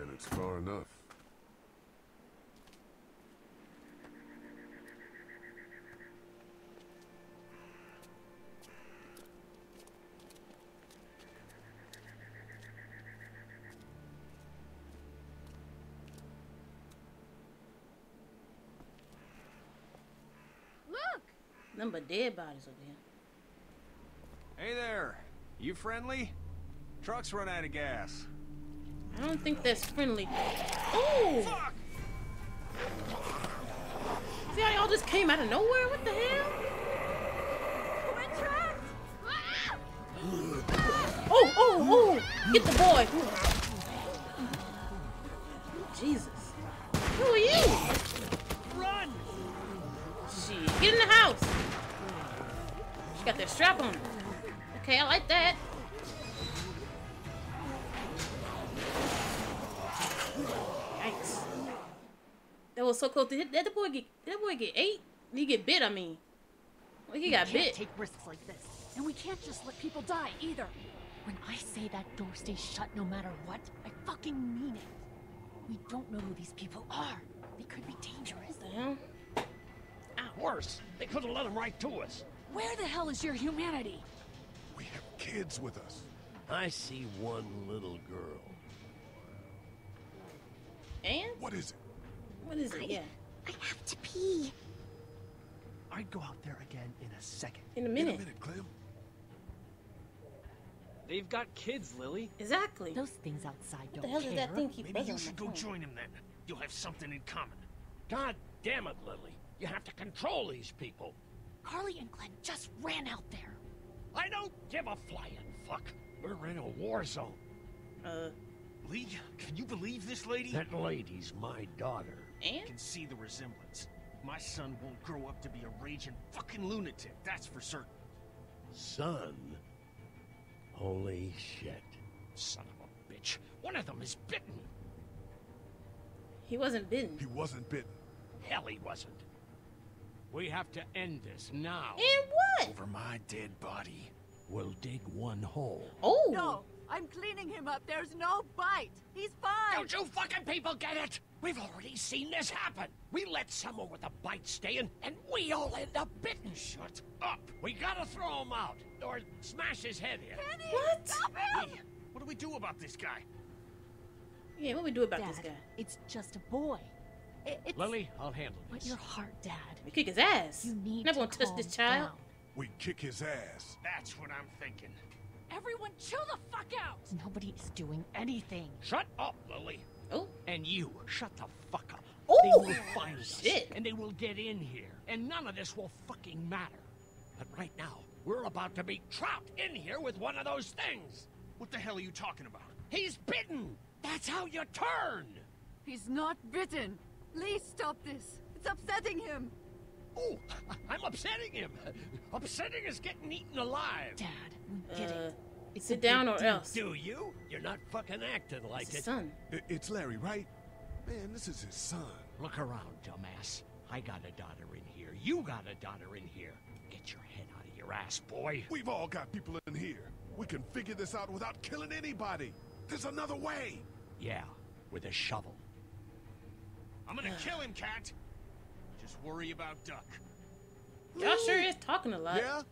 And it's far enough. But dead bodies over here. Hey there, you friendly? Truck's run out of gas. I don't think that's friendly. Oh! Fuck! See how y'all just came out of nowhere? What the hell? We're trapped! Ah! Oh! Oh! Oh! Get the boy! Jesus! Who are you? Run! Jeez. Get in the house! She got their strap on her. Okay, I like that. Yikes. That was so close. Did that boy get ate? He get bit, I mean. Well, he got bit. We can't take risks like this. And we can't just let people die either. When I say that door stays shut no matter what, I fucking mean it. We don't know who these people are. They could be dangerous. Yeah. Ow. Worse, they could have let them right to us. Where the hell is your humanity? We have kids with us. I see one little girl. And? What is it? What is it? Yeah. I have to pee. I'd go out there again in a second. In a minute. In a minute, Clem. They've got kids, Lily. Exactly. Those things outside don't care. What the hell does that thing keep buzzing? Maybe you should go join him then. You'll have something in common. God damn it, Lily. You have to control these people. Carly and Glenn just ran out there. I don't give a flying fuck. We're in a war zone. Lee, can you believe this lady? That lady's my daughter. And? I can see the resemblance. My son won't grow up to be a raging fucking lunatic, that's for certain. Son? Holy shit. Son of a bitch. One of them is bitten. He wasn't bitten. He wasn't bitten. Hell, he wasn't. We have to end this now. And what? Over my dead body. We'll dig one hole. Oh! No, I'm cleaning him up. There's no bite. He's fine. Don't you fucking people get it? We've already seen this happen. We let someone with a bite stay in, and we all end up bitten. Shut up. We gotta throw him out or smash his head in. Kenny, what? Stop him! Hey, what do we do about this guy? Yeah, what do we do about Dad, this guy? It's just a boy. It's... Lily, I'll handle this. But your heart, Dad. We kick his ass. You need never to touch this child. Down. We kick his ass. That's what I'm thinking. Everyone, chill the fuck out. Nobody is doing anything. Shut up, Lily. Oh. And you, shut the fuck up. Oh. They will find us, and they will get in here, and none of this will fucking matter. But right now, we're about to be trapped in here with one of those things. What the hell are you talking about? He's bitten. That's how you turn. He's not bitten. Please stop this. It's upsetting him. Oh, I'm upsetting him. Upsetting is getting eaten alive. Dad, we get it. It's sit down or else. Do you? You're not fucking acting like it's it. His son. It's Larry, right? Man, this is his son. Look around, dumbass. I got a daughter in here. You got a daughter in here. Get your head out of your ass, boy. We've all got people in here. We can figure this out without killing anybody. There's another way. Yeah, with a shovel. I'm gonna kill him, Cat. Just worry about Duck. Y'all sure is talking a lot. Yeah?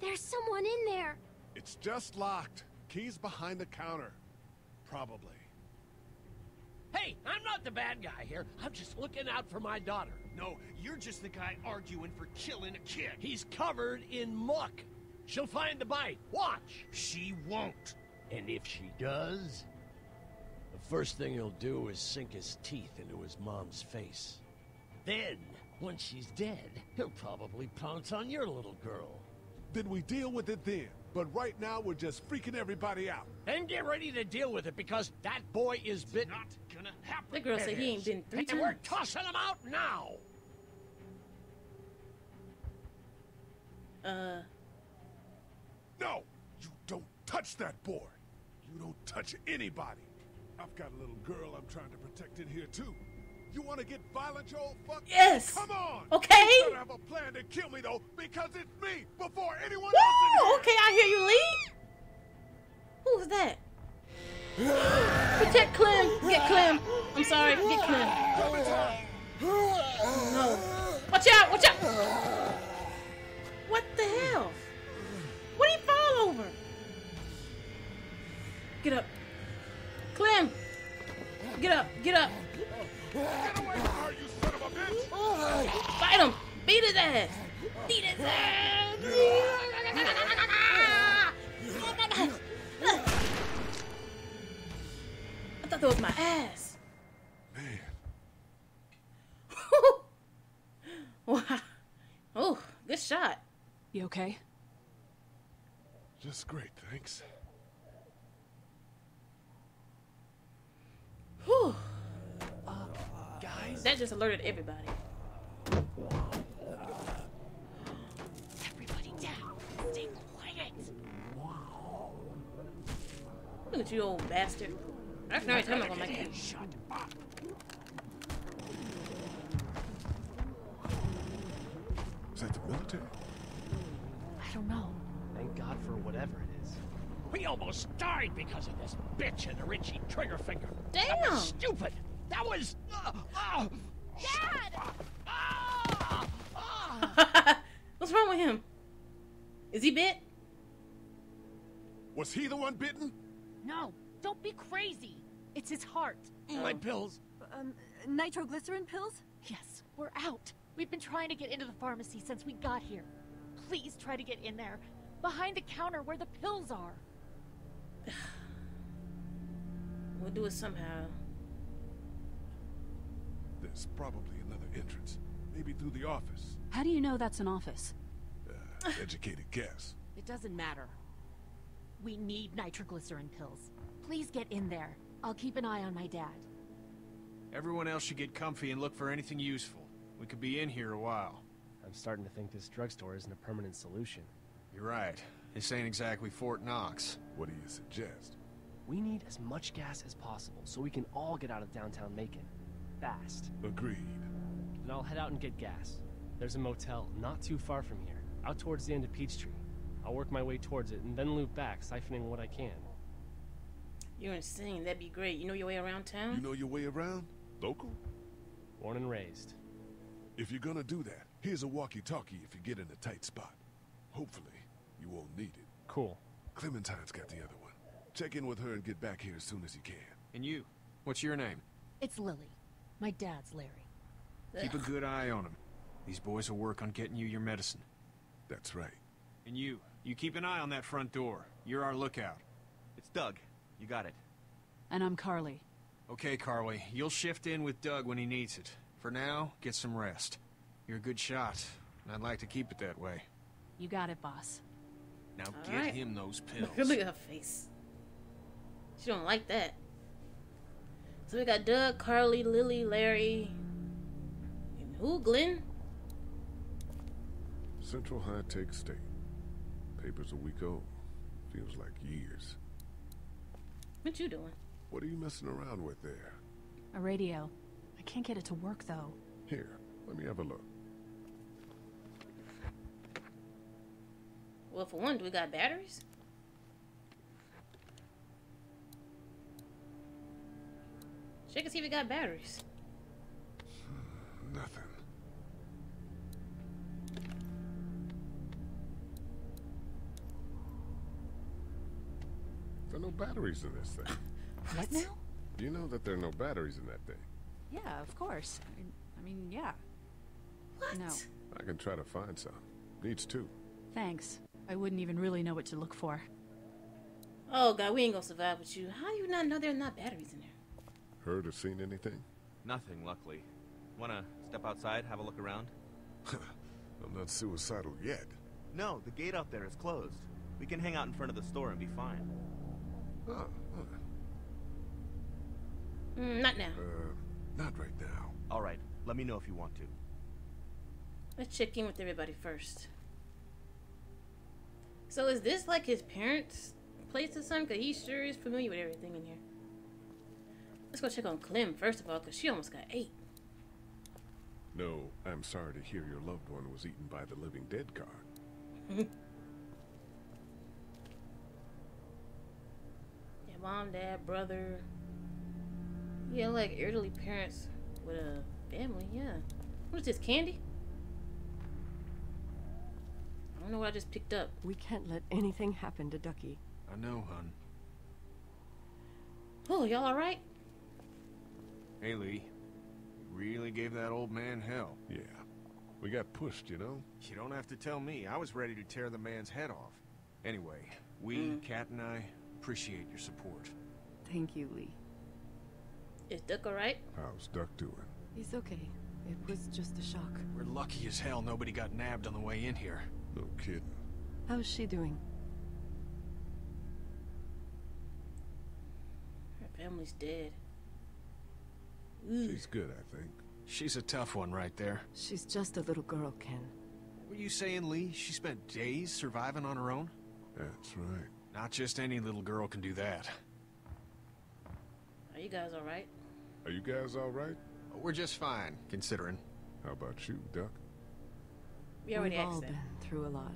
There's someone in there. It's just locked. Key's behind the counter. Probably. Hey, I'm not the bad guy here. I'm just looking out for my daughter. No, you're just the guy arguing for killing a kid. He's covered in muck. She'll find the bite. Watch. She won't. And if she does, the first thing he'll do is sink his teeth into his mom's face. Then, once she's dead, he'll probably pounce on your little girl. Then we deal with it then. But right now, we're just freaking everybody out. And get ready to deal with it, because that boy is bitten. Not gonna happen. The girl said he ain't been 3 times. And we're tossing him out now! No! You don't touch that boy! You don't touch anybody! I've got a little girl I'm trying to protect in here, too. You want to get violent, you old fuck? Yes! Come on! Okay! You don't have a plan to kill me, though, because it's me before anyone else in here. Okay, I hear you, Lee! Who was that? Protect Clem! Get Clem! I'm sorry, get Clem. Oh, no. Watch out! Watch out! What the hell? What'd he fall over? Get up. Clem! Get up! Get up! Get away from her, you son of a bitch! Oh, fight him! Beat his ass! Beat his ass! Oh my God! I thought that was my ass. Man. Wow. Oh, good shot. You okay? Just great, thanks. Whew. Guys, that just alerted everybody. Everybody down. Stay quiet. Look at you, old bastard. That's not coming on my head. Shut up. Is that the military? I don't know. Thank God for whatever it is. We almost died because of this bitch and the Richie Triggerfinger. Damn. That was stupid. That was. Dad! What's wrong with him? Is he bit? Was he the one bitten? No, don't be crazy. It's his heart. My pills. Nitroglycerin pills? Yes, we're out. We've been trying to get into the pharmacy since we got here. Please try to get in there. Behind the counter where the pills are. We'll do it somehow. There's probably another entrance. Maybe through the office. How do you know that's an office? Educated guess. It doesn't matter. We need nitroglycerin pills. Please get in there. I'll keep an eye on my dad. Everyone else should get comfy and look for anything useful. We could be in here a while. I'm starting to think this drugstore isn't a permanent solution. You're right. This ain't exactly Fort Knox. What do you suggest? We need as much gas as possible so we can all get out of downtown Macon. Fast. Agreed. Then I'll head out and get gas. There's a motel not too far from here, out towards the end of Peachtree. I'll work my way towards it and then loop back, siphoning what I can. You're insane. That'd be great. You know your way around town? You know your way around? Local? Born and raised. If you're gonna do that, here's a walkie-talkie if you get in a tight spot. Hopefully, you won't need it. Cool. Clementine's got the other one. Check in with her and get back here as soon as you can. And you? What's your name? It's Lily. My dad's Larry. Keep a good eye on him. These boys will work on getting you your medicine. That's right. And you keep an eye on that front door. You're our lookout. It's Doug. You got it. And I'm Carly. Okay, Carly. You'll shift in with Doug when he needs it. For now, get some rest. You're a good shot, and I'd like to keep it that way. You got it, boss. Now get him those pills. Look at her face. She don't like that. So we got Doug, Carly, Lily, Larry, and who? Glenn? Central High-Tech State. Papers a week old. Feels like years. What you doing? What are you messing around with there? A radio. I can't get it to work, though. Here, let me have a look. Well, for one, do we got batteries? Check and see if we got batteries. Nothing. There are no batteries in this thing. What now? You know that there are no batteries in that thing? Yeah, of course. I mean, yeah. What? No. I can try to find some. Needs two. Thanks. I wouldn't even really know what to look for. Oh, God, we ain't gonna survive with you. How do you not know there are not batteries in there? Heard or seen anything? Nothing, luckily. Wanna step outside, have a look around? I'm not suicidal yet. No, the gate out there is closed. We can hang out in front of the store and be fine. Oh, huh. Not now. Not right now. Alright, let me know if you want to. Let's check in with everybody first. So is this like his parents' place or something? Because he sure is familiar with everything in here. Let's go check on Clem first of all, because she almost got ate. No, I'm sorry to hear your loved one was eaten by the living dead card. Yeah, mom, dad, brother. Yeah, like elderly parents with a family, yeah. What is this, candy? I don't know what I just picked up. We can't let anything happen to Ducky. I know, hun. Oh, y'all alright? Hey, Lee. Really gave that old man hell. Yeah. We got pushed, you know? You don't have to tell me. I was ready to tear the man's head off. Anyway, we, Kat and I, appreciate your support. Thank you, Lee. Is Duck alright? How's Duck doing? He's okay. It was just a shock. We're lucky as hell nobody got nabbed on the way in here. No kidding. How's she doing? Her family's dead. Ooh. She's good, I think. She's a tough one right there. She's just a little girl, Ken. Were you saying, Lee, she spent days surviving on her own? That's right. Not just any little girl can do that. Are you guys all right? Are you guys all right? Oh, we're just fine, considering. How about you, Duck? We already asked that. We've all been through a lot.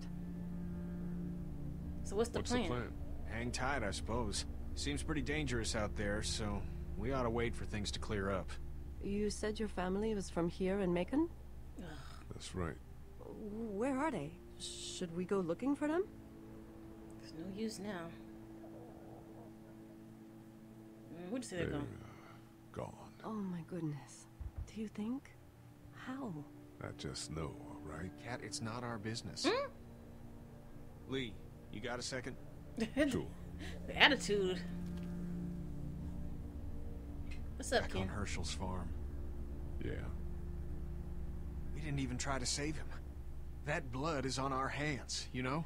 So what's the plan? Hang tight, I suppose. Seems pretty dangerous out there, so we ought to wait for things to clear up. You said your family was from here in Macon? That's right. Where are they? Should we go looking for them? There's no use now. Where'd you say they're gone? Gone. Oh my goodness. Do you think? How? I just know, all right? Kat, it's not our business. Mm? Lee, you got a second? Sure. The attitude. What's up, Ken? Back on Hershel's farm. Yeah. We didn't even try to save him. That blood is on our hands, you know?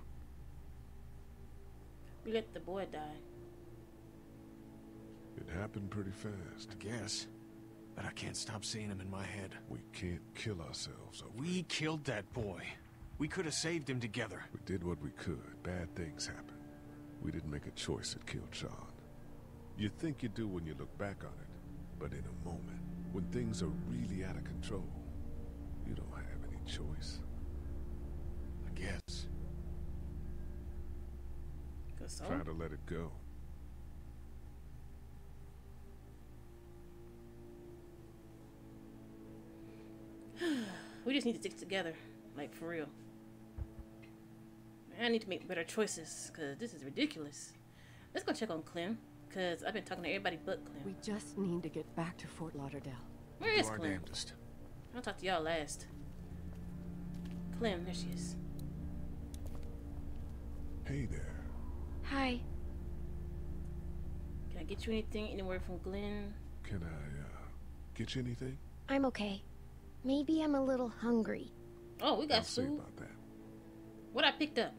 We let the boy die. It happened pretty fast. I guess. But I can't stop seeing him in my head. We can't kill ourselves over it. Killed that boy. We could have saved him together. We did what we could. Bad things happened. We didn't make a choice that killed Shawn. You think you do when you look back on it. But in a moment, when things are really out of control, you don't have any choice. I guess. So? Try to let it go. We just need to stick together, like for real. I need to make better choices, because this is ridiculous. Let's go check on Clem, because I've been talking to everybody but Clem. We just need to get back to Fort Lauderdale. Where is Clem? Damnedest. I'll talk to y'all last. Clem, there she is. Hey there. Hi. Can I get you anything, any word from Glenn? Can I, get you anything? I'm okay. Maybe I'm a little hungry. Oh, we got food. About that. What I picked up.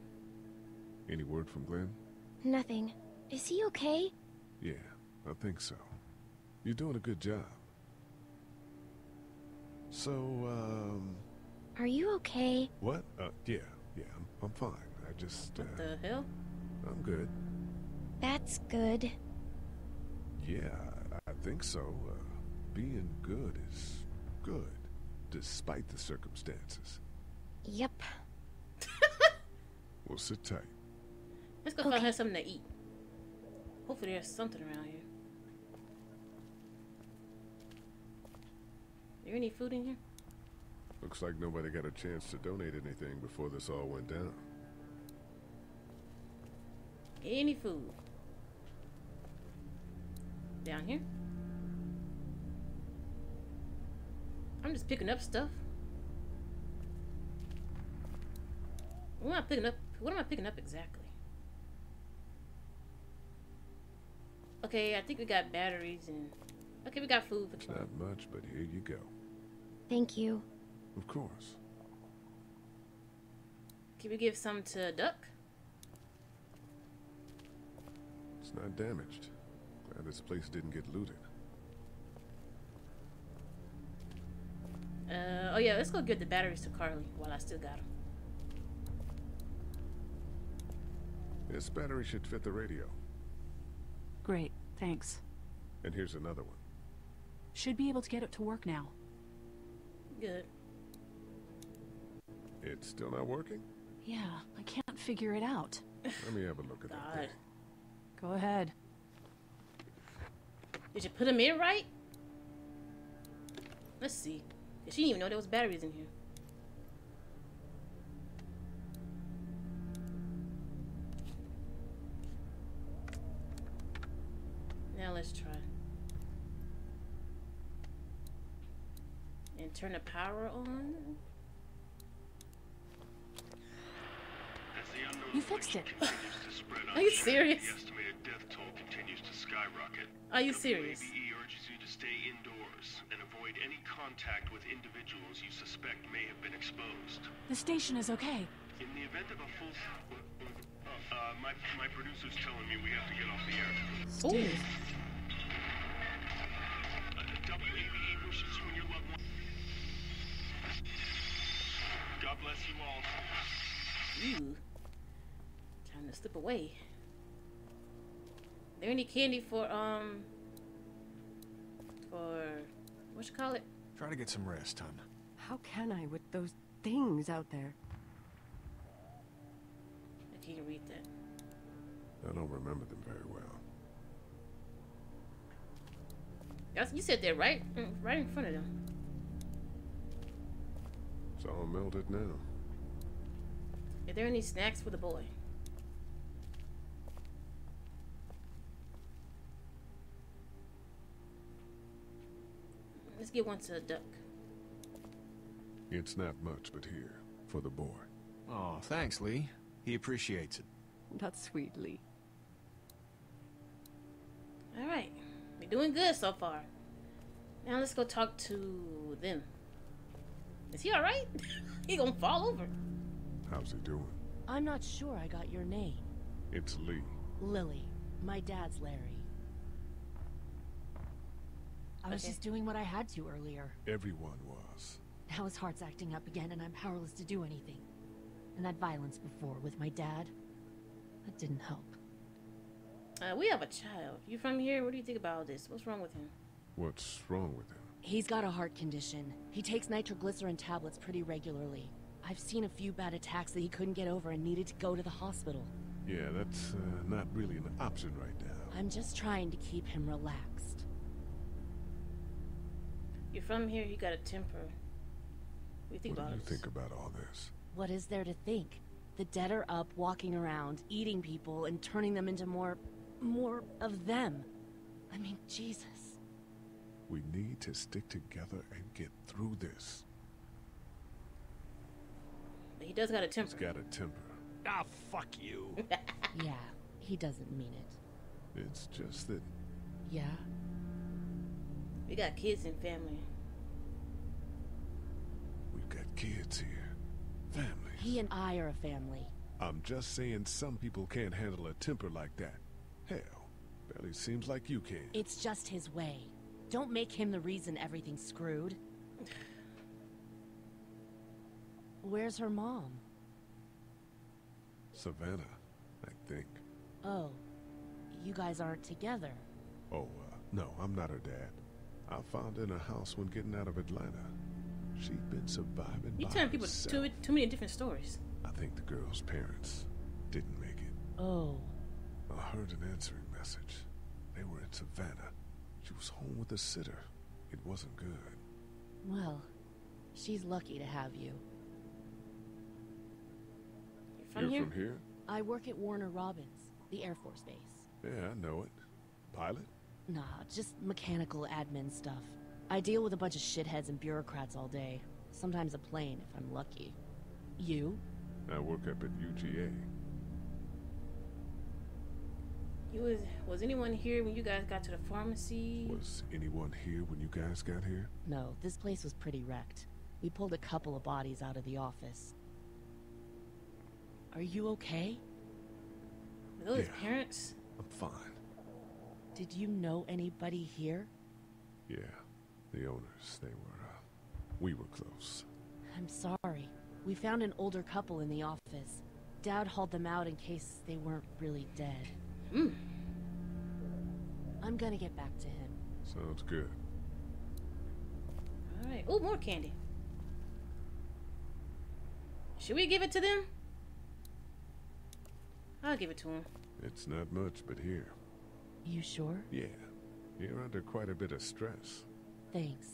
Any word from Glenn? Nothing. Is he okay? Yeah, I think so. You're doing a good job. So, are you okay? What? Yeah, I'm fine. I just, what the hell? I'm good. That's good. Yeah, I think so. Being good is good. Despite the circumstances. Yep. Well, sit tight. Let's go find her something to eat. Hopefully there's something around here. Is there any food in here? Looks like nobody got a chance to donate anything before this all went down. Any food? Down here? I'm just picking up stuff. What am I picking up? What am I picking up exactly? Okay, I think we got batteries and... Okay, we got food for... It's not much, but here you go. Thank you. Of course. Can we give some to Duck? It's not damaged. Glad this place didn't get looted. Oh yeah, let's go get the batteries to Carly while I still got them. This battery should fit the radio. Great, thanks. And here's another one. Should be able to get it to work now. Good. It's still not working? Yeah, I can't figure it out. Let me have a look at that thing. Go ahead. Did you put them in right? Let's see. She didn't even know there was batteries in here. Now let's try. And turn the power on. You fixed it. Are you serious? The estimated death toll continues to skyrocket. Are you serious? The WABE urges you to stay indoors and avoid any contact with individuals you suspect may have been exposed. The station is okay. In the event of a full... my producer's telling me we have to get off the air. Ooh. WABE wishes you and your loved ones. God bless you all. Ooh. Time to slip away. Is there any candy for what you call it? Try to get some rest, hon. How can I with those things out there? I can't read that. I don't remember them very well. That's, you said that right, right in front of them. It's all melted now. Are there any snacks for the boy? Let's get one to a Duck. It's not much, but here, for the boy. Oh, thanks, Lee. He appreciates it. That's sweet, Lee. All right. We're doing good so far. Now let's go talk to them. Is he all right? He gonna fall over. How's he doing? I'm not sure I got your name. It's Lee. Lily. My dad's Larry. I was just doing what I had to earlier. Everyone was. Now his heart's acting up again and I'm powerless to do anything. And that violence before with my dad, that didn't help. We have a child. You from here? What do you think about all this? What's wrong with him? What's wrong with him? He's got a heart condition. He takes nitroglycerin tablets pretty regularly. I've seen a few bad attacks that he couldn't get over and needed to go to the hospital. Yeah, that's not really an option right now. I'm just trying to keep him relaxed. You're from here, you got a temper. What do you think about all this? What is there to think? The dead are up, walking around, eating people, and turning them into more of them. I mean, Jesus. We need to stick together and get through this. But he does got a temper. He's got a temper. Ah, fuck you. Yeah, he doesn't mean it. It's just that... Yeah? We got kids and family. We've got kids here. Families. He and I are a family. I'm just saying some people can't handle a temper like that. Hell, barely seems like you can. It's just his way. Don't make him the reason everything's screwed. Where's her mom? Savannah, I think. Oh, you guys aren't together. Oh, no, I'm not her dad. I found in a house when getting out of Atlanta. She'd been surviving. You telling people too many different stories. I think the girl's parents didn't make it. Oh. I heard an answering message. They were in Savannah. She was home with a sitter. It wasn't good. Well, she's lucky to have you. You're from here? I work at Warner Robbins, the Air Force Base. Yeah, I know it. Pilot? Nah, just mechanical admin stuff. I deal with a bunch of shitheads and bureaucrats all day. Sometimes a plane, if I'm lucky. You? I work up at UGA. Was anyone here when you guys got to the pharmacy? Was anyone here when you guys got here? No, this place was pretty wrecked. We pulled a couple of bodies out of the office. Are you okay? Were those his parents? I'm fine. Did you know anybody here? Yeah, the owners, they were, we were close. I'm sorry. We found an older couple in the office. Dad hauled them out in case they weren't really dead. Mm. I'm gonna get back to him. Sounds good. Alright. Ooh, more candy. Should we give it to them? I'll give it to him. It's not much, but here. You sure? Yeah. You're under quite a bit of stress. Thanks.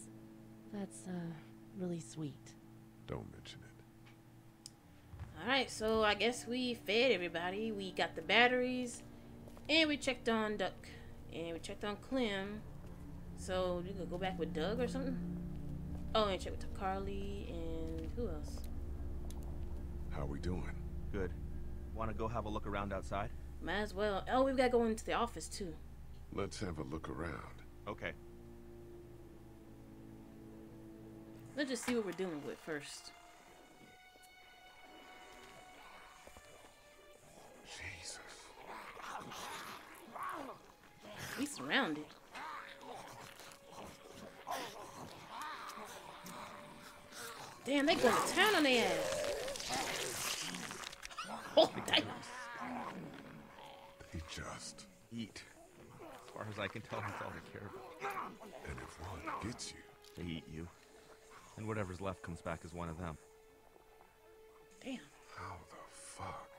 That's, really sweet. Don't mention it. Alright, so I guess we fed everybody. We got the batteries. And we checked on Duck. And we checked on Clem. So, you could go back with Doug or something? Oh, and check with Carly and who else? How we doing? Good. Want to go have a look around outside? Might as well. Oh, we've got to go into the office, too. Let's have a look around. Okay. Let's just see what we're dealing with first. Jesus. We surrounded. Damn, they going to town on their ass. Oh, damn. They just eat. As far as I can tell, that's all they care about. And if one gets you, they eat you. And whatever's left comes back as one of them. Damn. How the fuck?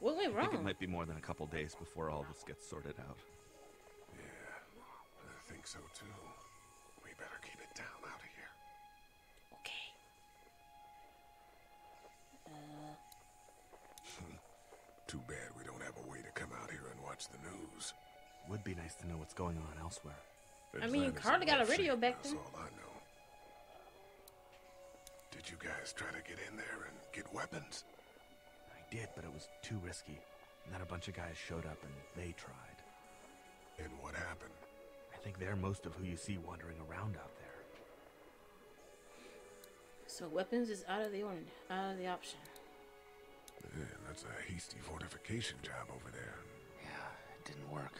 What went wrong? I think it might be more than a couple days before all this gets sorted out. Yeah, I think so too. We better keep it down out of here. Okay. Too bad we don't have a way to come out here and watch the news. Would be nice to know what's going on elsewhere. I mean, Carly got a radio back there. That's all I know. Did you guys try to get in there and get weapons? Did, but it was too risky. And then a bunch of guys showed up and they tried. And what happened? I think they're most of who you see wandering around out there. So weapons is out of the option. Yeah, that's a hasty fortification job over there. Yeah, it didn't work.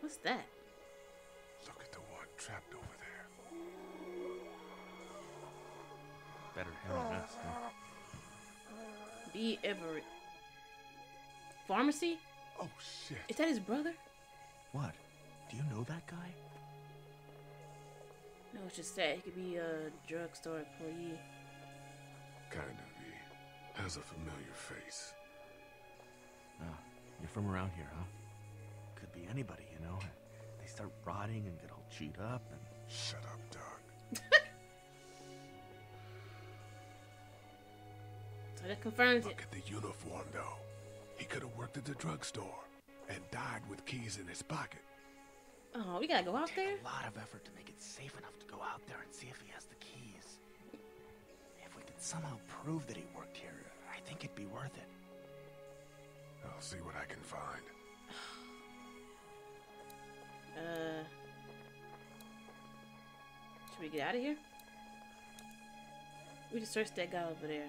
What's that? Look at the one trapped over there. Better him than us, huh? Lee Everett Pharmacy? Oh shit. Is that his brother? What? Do you know that guy? No, it's just that he could be a drugstore employee. Kind of. He has a familiar face. You're from around here, huh? Could be anybody, you know. They start rotting and get all chewed up and... Shut up, Doug. So that confirms it. Look at the uniform, though. He could have worked at the drugstore and died with keys in his pocket. Oh, we gotta go out there? A lot of effort to make it safe enough to go out there and see if he has the keys. If we could somehow prove that he worked here, I think it'd be worth it. I'll see what I can find. Should we get out of here? We just searched that guy over there.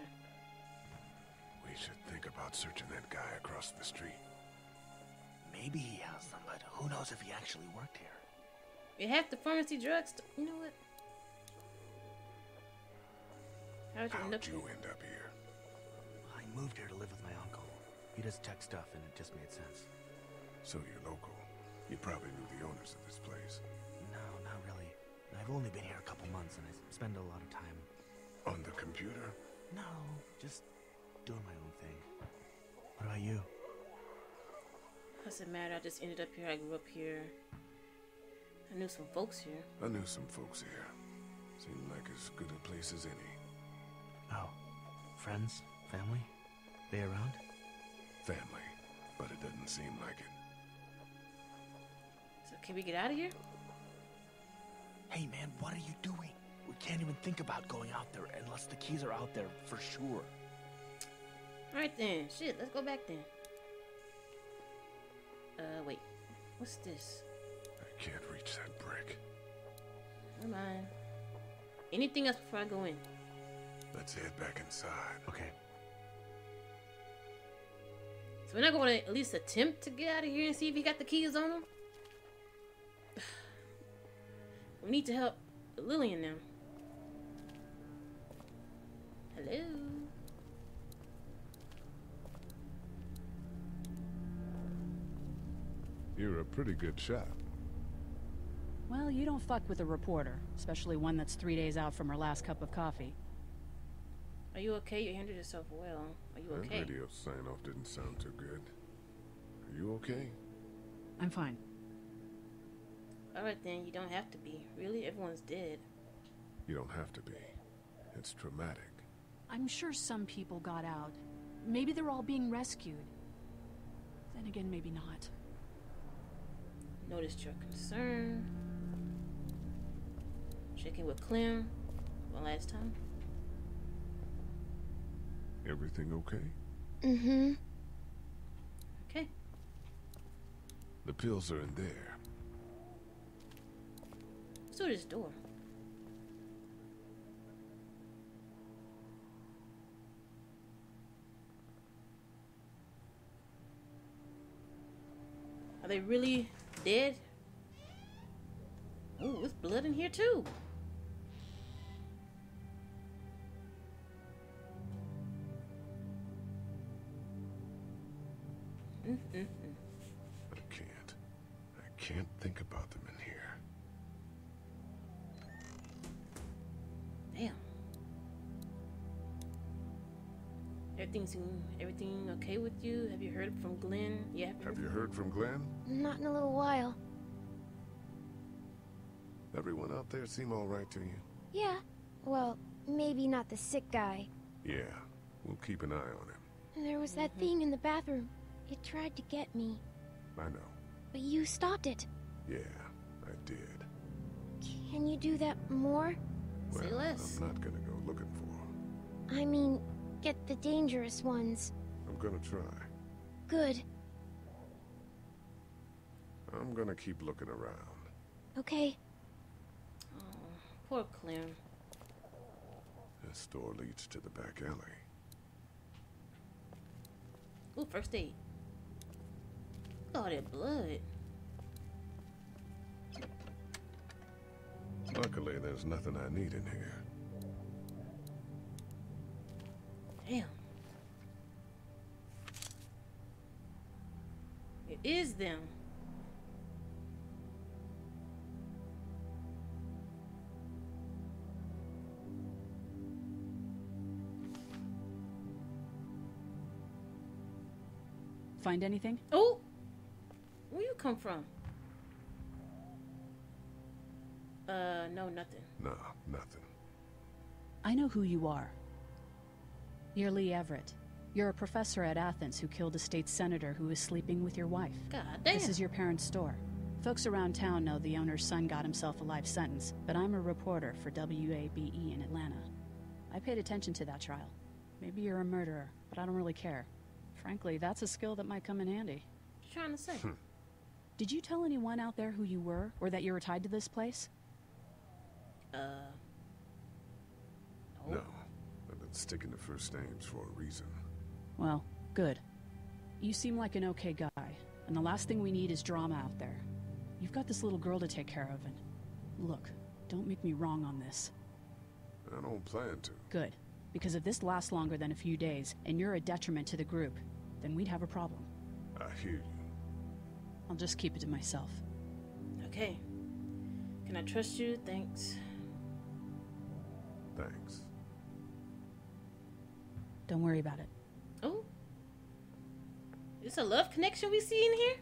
We should think about searching that guy across the street. Maybe he has them, but who knows if he actually worked here. We have the pharmacy drugstore. You know what? How'd you end up here? I moved here to live with my uncle. He does tech stuff, and it just made sense. So you're local. You probably knew the owners of this place. No, not really. I've only been here a couple months, and I spend a lot of time... On the computer? No, just... doing my own thing. What about you? Doesn't matter. I just ended up here. I grew up here. I knew some folks here. Seemed like as good a place as any. Oh. Friends? Family? They around? Family. But it doesn't seem like it. So can we get out of here? Hey man, what are you doing? We can't even think about going out there unless the keys are out there for sure. Alright then, shit, let's go back then. Wait. What's this? I can't reach that brick. Never mind. Anything else before I go in? Let's head back inside. Okay. So we're not going to at least attempt to get out of here and see if he got the keys on him? We need to help Lily and them. Hello? You're a pretty good shot. Well, you don't fuck with a reporter, especially one that's 3 days out from her last cup of coffee. Are you okay? You handled yourself well. Are you okay? That radio sign-off didn't sound too good. Are you okay? I'm fine. Alright then, you don't have to be. Really? Everyone's dead. You don't have to be. It's traumatic. I'm sure some people got out. Maybe they're all being rescued. Then again, maybe not. Noticed your concern. Checking with Clem one last time. Everything okay? Mm-hmm. Okay. The pills are in there. Let's do this door. Are they really dead? Oh, there's blood in here too. I can't think about them in here. Damn. Everything okay with you? Have you heard from Glenn? Yeah. Have you heard from Glenn? Not in a little while. Everyone out there seem all right to you? Yeah. Well, maybe not the sick guy. Yeah. We'll keep an eye on him. There was that thing in the bathroom. It tried to get me. I know. But you stopped it. Yeah, I did. Can you do that more? Well, say less. I'm not gonna go looking for them. I mean, get the dangerous ones. I'm gonna try. Good. I'm gonna keep looking around. Okay. Oh, poor Clem. This door leads to the back alley. Ooh, first aid. Look at all that blood. Luckily, there's nothing I need in here. Damn. It is them. Find anything? Oh! Where you come from? No, nothing. No, nothing. I know who you are. You're Lee Everett. You're a professor at Athens who killed a state senator who was sleeping with your wife. God damn. This is your parents' store. Folks around town know the owner's son got himself a life sentence, but I'm a reporter for WABE in Atlanta. I paid attention to that trial. Maybe you're a murderer, but I don't really care. Frankly, that's a skill that might come in handy. What you trying to say? Did you tell anyone out there who you were, or that you were tied to this place? No. I've been sticking to first names for a reason. Well, good. You seem like an okay guy, and the last thing we need is drama out there. You've got this little girl to take care of, and look, don't make me wrong on this. I don't plan to. Good. Because if this lasts longer than a few days, and you're a detriment to the group, then we'd have a problem. I hear you. I'll just keep it to myself. Okay. Can I trust you? Thanks. Thanks. Don't worry about it. Oh? Is this a love connection we see in here?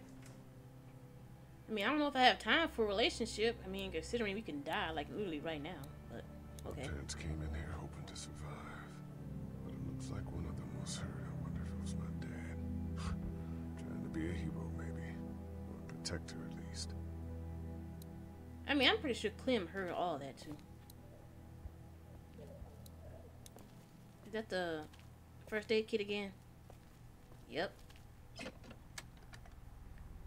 I mean, I don't know if I have time for a relationship. I mean, considering we can die, like, literally right now. But, okay. My parents came in here hoping to survive. But it looks like one of them was hurt. I wonder if it was my dad. Trying to be a hero, maybe. Or a protector, at least. I mean, I'm pretty sure Clem heard all that, too. Is that the first aid kit again? Yep.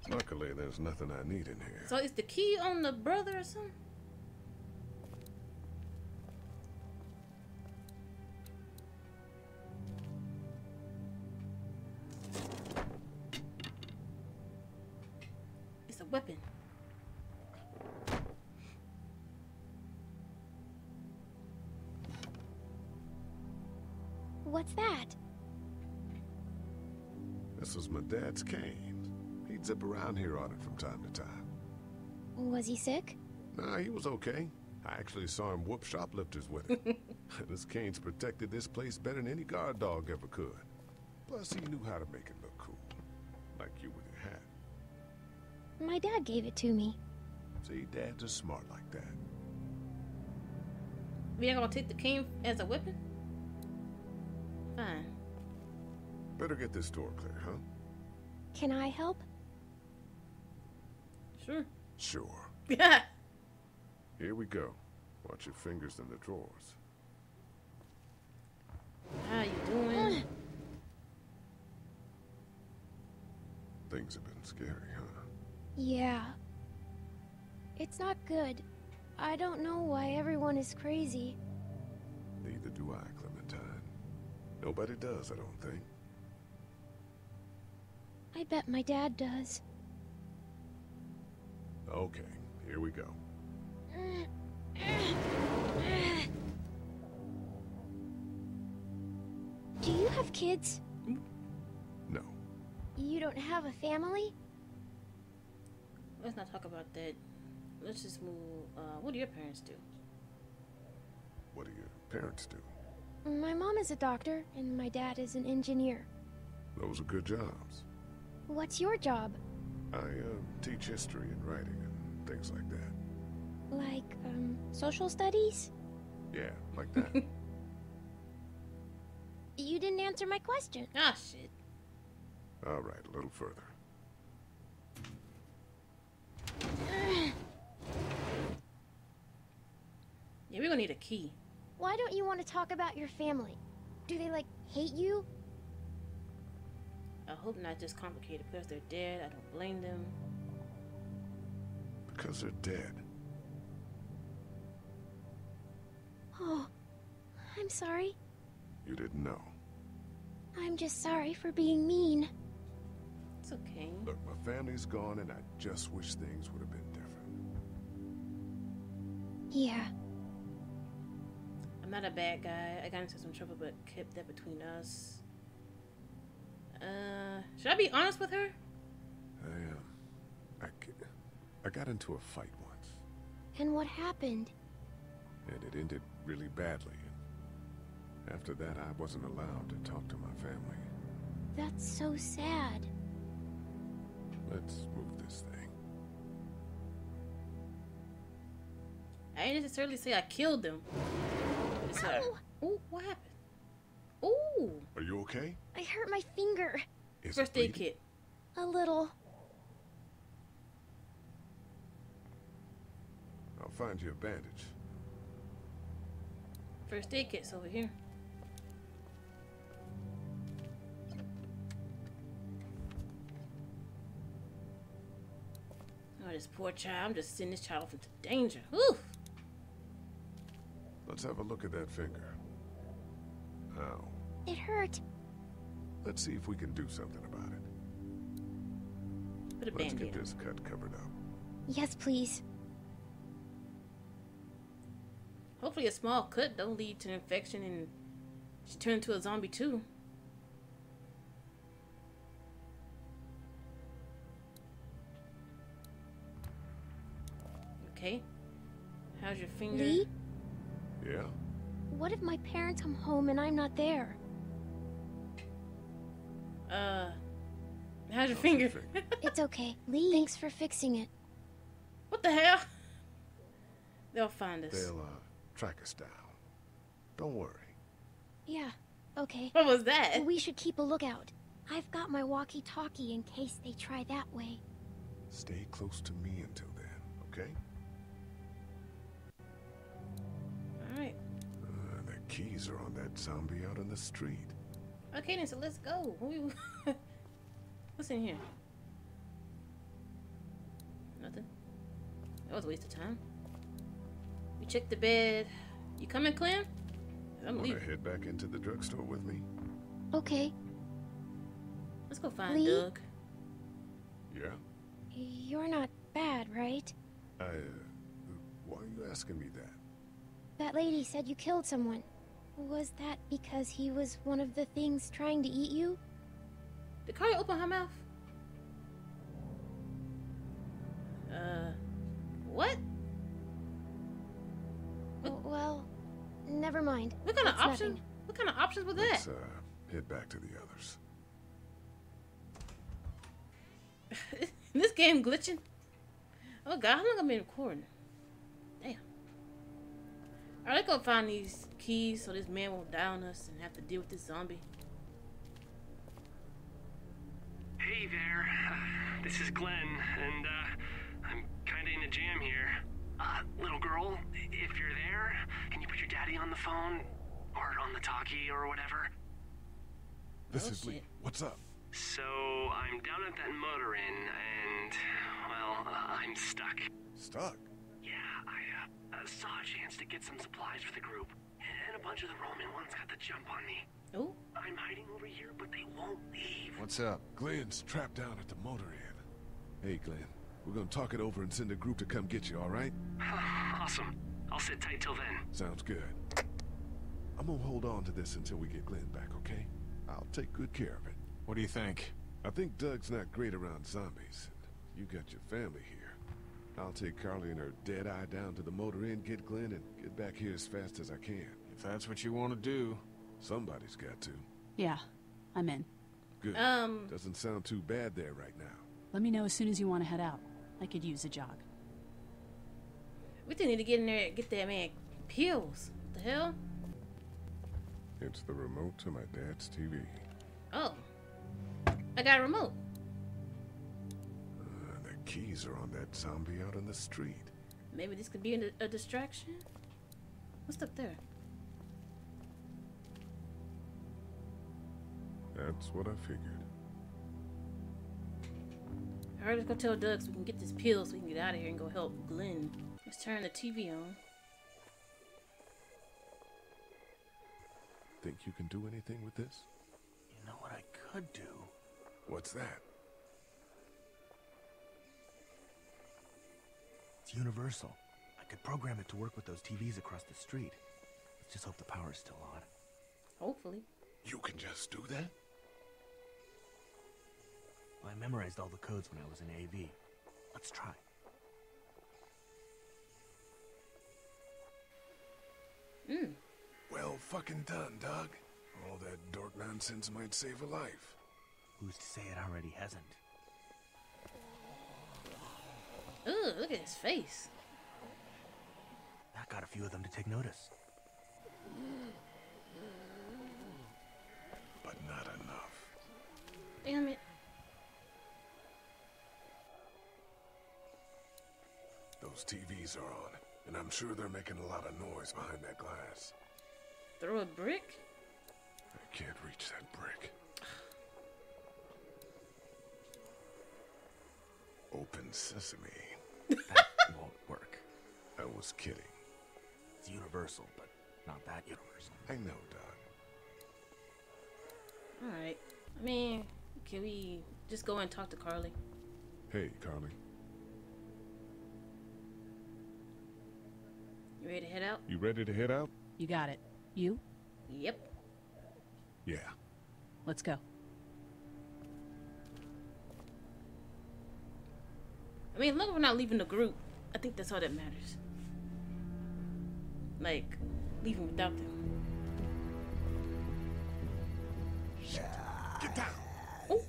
Luckily, there's nothing I need in here. So is the key on the brother or something? It's a weapon. What's that? This was my dad's cane. He'd zip around here on it from time to time. Was he sick? Nah, he was okay. I actually saw him whoop shoplifters with it. This cane's protected this place better than any guard dog ever could. Plus, he knew how to make it look cool. Like you with your hat. My dad gave it to me. See, dads are smart like that. We ain't gonna take the cane as a weapon? Fine. Better get this door clear, huh? Can I help? Sure. Sure. Yeah. Here we go. Watch your fingers in the drawers. How you doing? Things have been scary, huh? Yeah. It's not good. I don't know why everyone is crazy. Neither do I, Clementine. Nobody does, I don't think. I bet my dad does. Okay, here we go. Do you have kids? No. You don't have a family? Let's not talk about that. Let's just move. What do your parents do? What do your parents do? My mom is a doctor, and my dad is an engineer. Those are good jobs. What's your job? I, teach history and writing and things like that. Like, social studies? Yeah, like that. You didn't answer my question. Ah, shit. All right, a little further. Yeah, we're gonna need a key. Why don't you want to talk about your family? Do they, like, hate you? I hope not just complicated. Because they're dead, I don't blame them. Because they're dead. Oh, I'm sorry. You didn't know. I'm just sorry for being mean. It's okay. Look, my family's gone, and I just wish things would have been different. Yeah. I'm not a bad guy. I got into some trouble, but kept that between us. Should I be honest with her? I got into a fight once. And what happened? And it ended really badly. After that, I wasn't allowed to talk to my family. That's so sad. Let's move this thing. I didn't necessarily say I killed them. Ooh, what happened? Ooh. Are you okay? I hurt my finger. Is first aid kit. A little. I'll find you a bandage. First aid kit's over here. Oh, this poor child. I'm just sending this child off into danger. Ooh. Let's have a look at that finger. Ow. It hurt. Let's see if we can do something about it. Put a band-aid. Let's get this cut covered up. Yes, please. Hopefully a small cut don't lead to an infection and she turn into a zombie too. Okay. How's your finger? Lee? Yeah? What if my parents come home and I'm not there? How's your finger? It's okay. Lee, thanks for fixing it. What the hell? They'll find us. They'll, track us down. Don't worry. Yeah, okay. What was that? Well, we should keep a lookout. I've got my walkie-talkie in case they try that way. Stay close to me until then, okay? keys are on that zombie out on the street. Okay, then, so let's go. What's in here? Nothing. That was a waste of time. You check the bed. You coming, Clem? I'm leaving. Want to head back into the drugstore with me? Okay. Let's go find Lee? Doug. Yeah? You're not bad, right? Why are you asking me that? That lady said you killed someone. Was that because he was one of the things trying to eat you? Did Carly open her mouth? What? Well, never mind. What kind of option? What kind of options were that? Let's, head back to the others. This game glitching? Oh god, how long have I been recording? Damn. Alright, let's go find these keys so this man won't die on us and have to deal with this zombie. Hey there, this is Glenn, and I'm kinda in a jam here. Little girl, if you're there, can you put your daddy on the phone? Or on the talkie or whatever? This is Lee. What's up? So, I'm down at that motor inn, and, well, I'm stuck. Stuck? Yeah, I saw a chance to get some supplies for the group, and a bunch of the Roman ones got the jump on me. Oh? I'm hiding over here, but they won't leave. What's up? Glenn's trapped down at the motor inn. Hey, Glenn, we're gonna talk it over and send a group to come get you, alright? Awesome. I'll sit tight till then. Sounds good. I'm gonna hold on to this until we get Glenn back, okay? I'll take good care of it. What do you think? I think Doug's not great around zombies. You got your family here. I'll take Carly and her dead eye down to the motor inn, get Glenn, and get back here as fast as I can. If that's what you want to do, somebody's got to. Yeah, I'm in. Good. Doesn't sound too bad there right now. Let me know as soon as you want to head out. I could use a jog. We do need to get in there and get that man pills. What the hell? It's the remote to my dad's TV. Oh. I got a remote. The keys are on that zombie out on the street. Maybe this could be a distraction? What's up there? That's what I figured. Alright, let's go tell Doug so we can get this pill so we can get out of here and go help Glenn. Let's turn the TV on. Think you can do anything with this? You know what I could do? What's that? It's universal. I could program it to work with those TVs across the street. Let's just hope the power's still on. Hopefully. You can just do that? Well, I memorized all the codes when I was in AV. Let's try. Well fucking done, Doug. All that dork nonsense might save a life. Who's to say it already hasn't? Ooh, look at his face. That got a few of them to take notice. But not enough. Damn it. Those TVs are on, and I'm sure they're making a lot of noise behind that glass. Throw a brick? I can't reach that brick. Open sesame. That won't work. I was kidding. It's universal, but not that universal. I know, Doug. Alright. I mean, can we just go and talk to Carly? Hey, Carly. You ready to head out? You ready to head out? You got it. You? Yep. Yeah. Let's go. I mean, look, we're not leaving the group. I think that's all that matters. Like, leaving without them. Shit. Get down! Oh.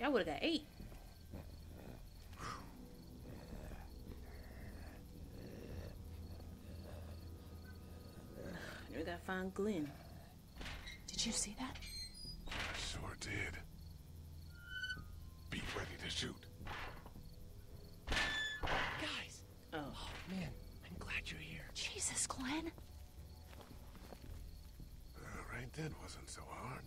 Y'all would've got 8. Now we gotta find Glenn. Did you see that? I sure did. Be ready to shoot. Guys! Oh. Oh man, I did wasn't so hard.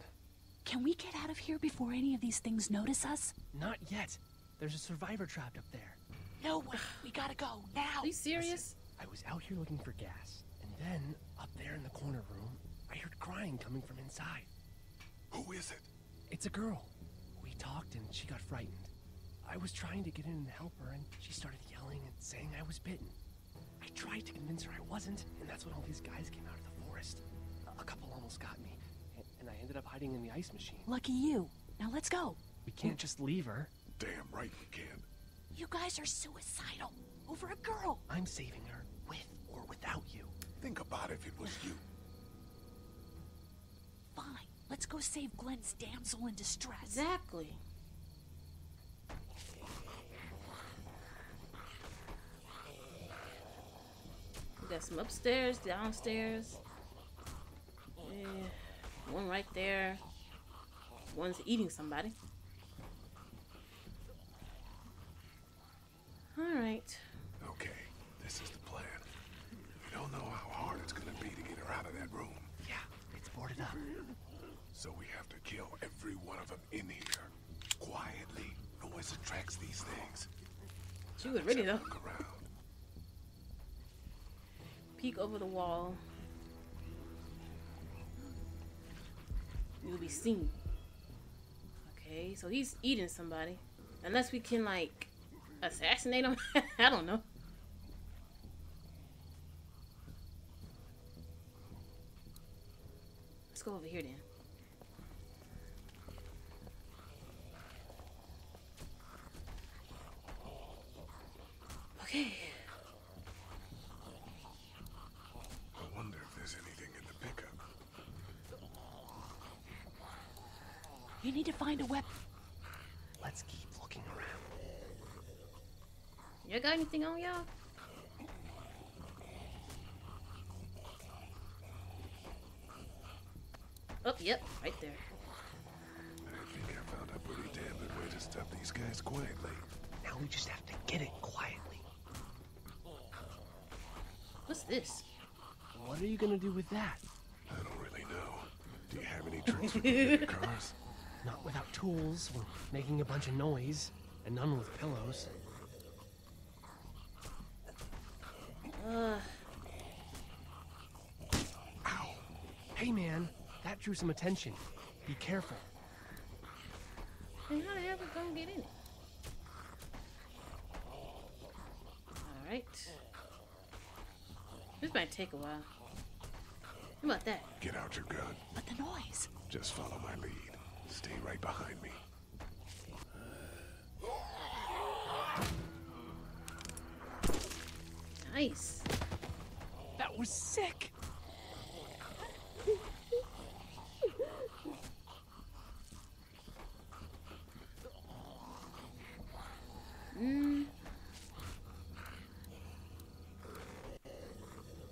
Can we get out of here before any of these things notice us? Not yet. There's a survivor trapped up there. No way. We gotta go now. Are you serious? Listen, I was out here looking for gas, and then up there in the corner room, I heard crying coming from inside. Who is it? It's a girl. We talked and she got frightened. I was trying to get in and help her, and she started yelling and saying I was bitten. I tried to convince her I wasn't, and that's when all these guys came out of the forest. A couple almost got me, and I ended up hiding in the ice machine. Lucky you. Now let's go. We can't just leave her. Damn right we can. You guys are suicidal over a girl. I'm saving her, with or without you. Think about if it was you. Fine. Let's go save Glenn's damsel in distress. Exactly. Got some upstairs, downstairs. Yeah. One right there. One's eating somebody. Alright. Okay, this is the plan. We don't know how hard it's gonna be to get her out of that room. Yeah, it's boarded up. So we have to kill every one of them in here. Quietly. Noise attracts these things. She was ready though. Look around. Peek over the wall. You'll be seen. Okay, so he's eating somebody. Unless we can like assassinate him. I don't know. Let's go over here then. Okay. I wonder if there's anything in the pickup. You need to find a weapon. Let's keep looking around. You got anything on y'all? Oh, yep, right there. I think I found a pretty damn good way to stop these guys quietly. Now we just have to get it quietly. What's this? What are you gonna do with that? I don't really know. Do you have any tricks with your cars? Not without tools, or making a bunch of noise, and none with pillows. Ow! Hey man, that drew some attention. Be careful. And how the hell are we gonna get in it? All right. This might take a while. How about that? Get out your gun. But the noise. Just follow my lead. Stay right behind me. Nice. That was sick.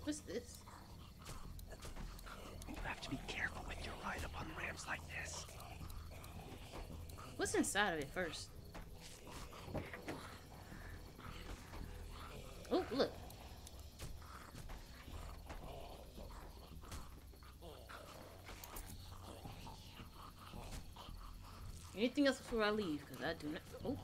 What's this? You have to be careful with your ride up on ramps like this. What's inside of it first? Oh, look. Anything else before I leave? Because I do not. Oh.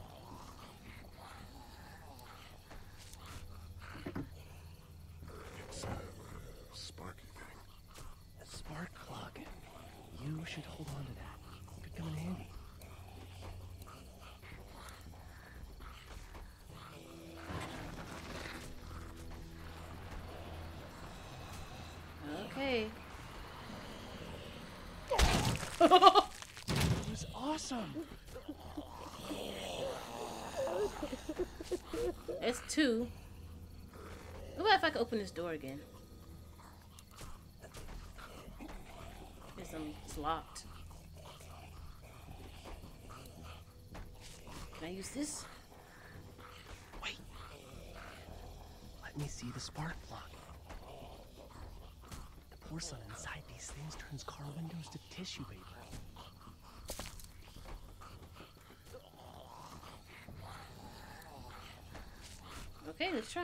Awesome. That's two. What about if I could open this door again? It's locked. Can I use this? Wait. Let me see the spark plug. The porcelain inside these things turns car windows to tissue paper. Okay, let's try.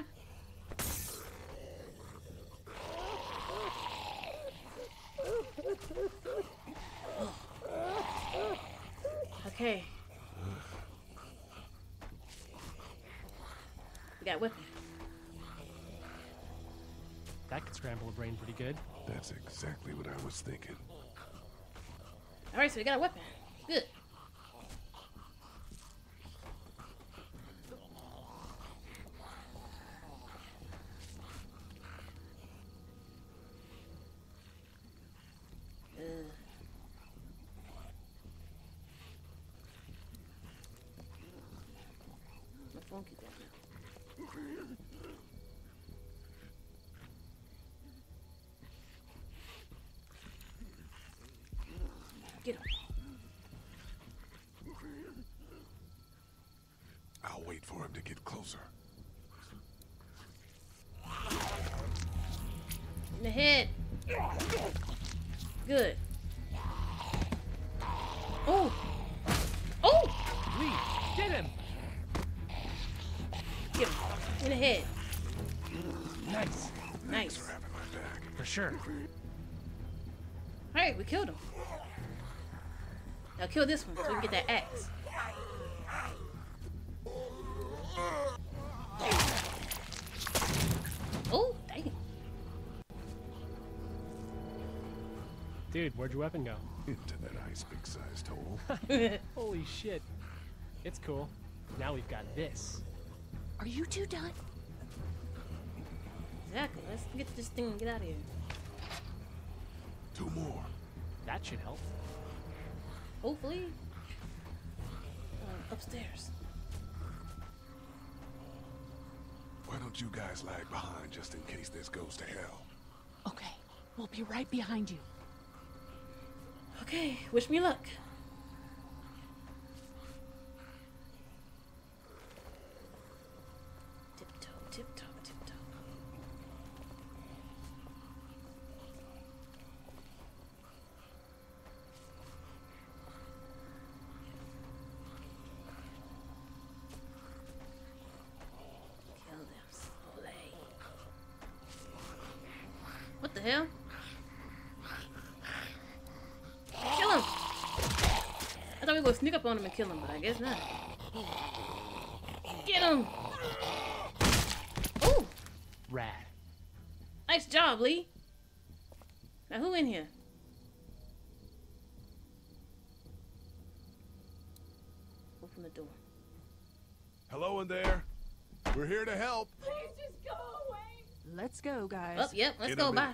Okay. We got whipping. That could scramble a brain pretty good. That's exactly what I was thinking. Alright, so we got a whipping. Good. The head. Good. Oh. Oh! Lee, get him. Get him. In the head. Nice. Nice. For having my back. For sure. Alright, we killed him. Now kill this one so we can get that axe. Dude, where'd your weapon go? Into that ice big-sized hole. Holy shit. It's cool. Now we've got this. Are you two done? Exactly. Let's get this thing and get out of here. Two more. That should help. Hopefully. Upstairs. Why don't you guys lag behind just in case this goes to hell? Okay. We'll be right behind you. Okay, wish me luck. Tiptoe, tiptoe, tiptoe. Kill them, slay. What the hell? Sneak up on him and kill him, but I guess not. Get him! Ooh! Rad. Nice job, Lee. Now who in here? Open the door. Hello in there. We're here to help. Please just go away. Let's go, guys. Oh, yep, let's go. Bye.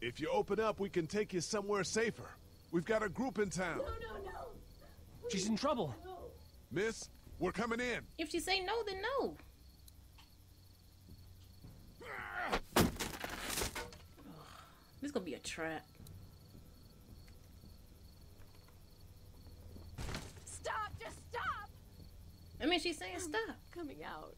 If you open up, we can take you somewhere safer. We've got a group in town. No, no, no. She's in trouble. Miss, we're coming in. If she say no, then no. This is gonna be a trap. Stop! Just stop! I mean, she's saying stop. Coming out.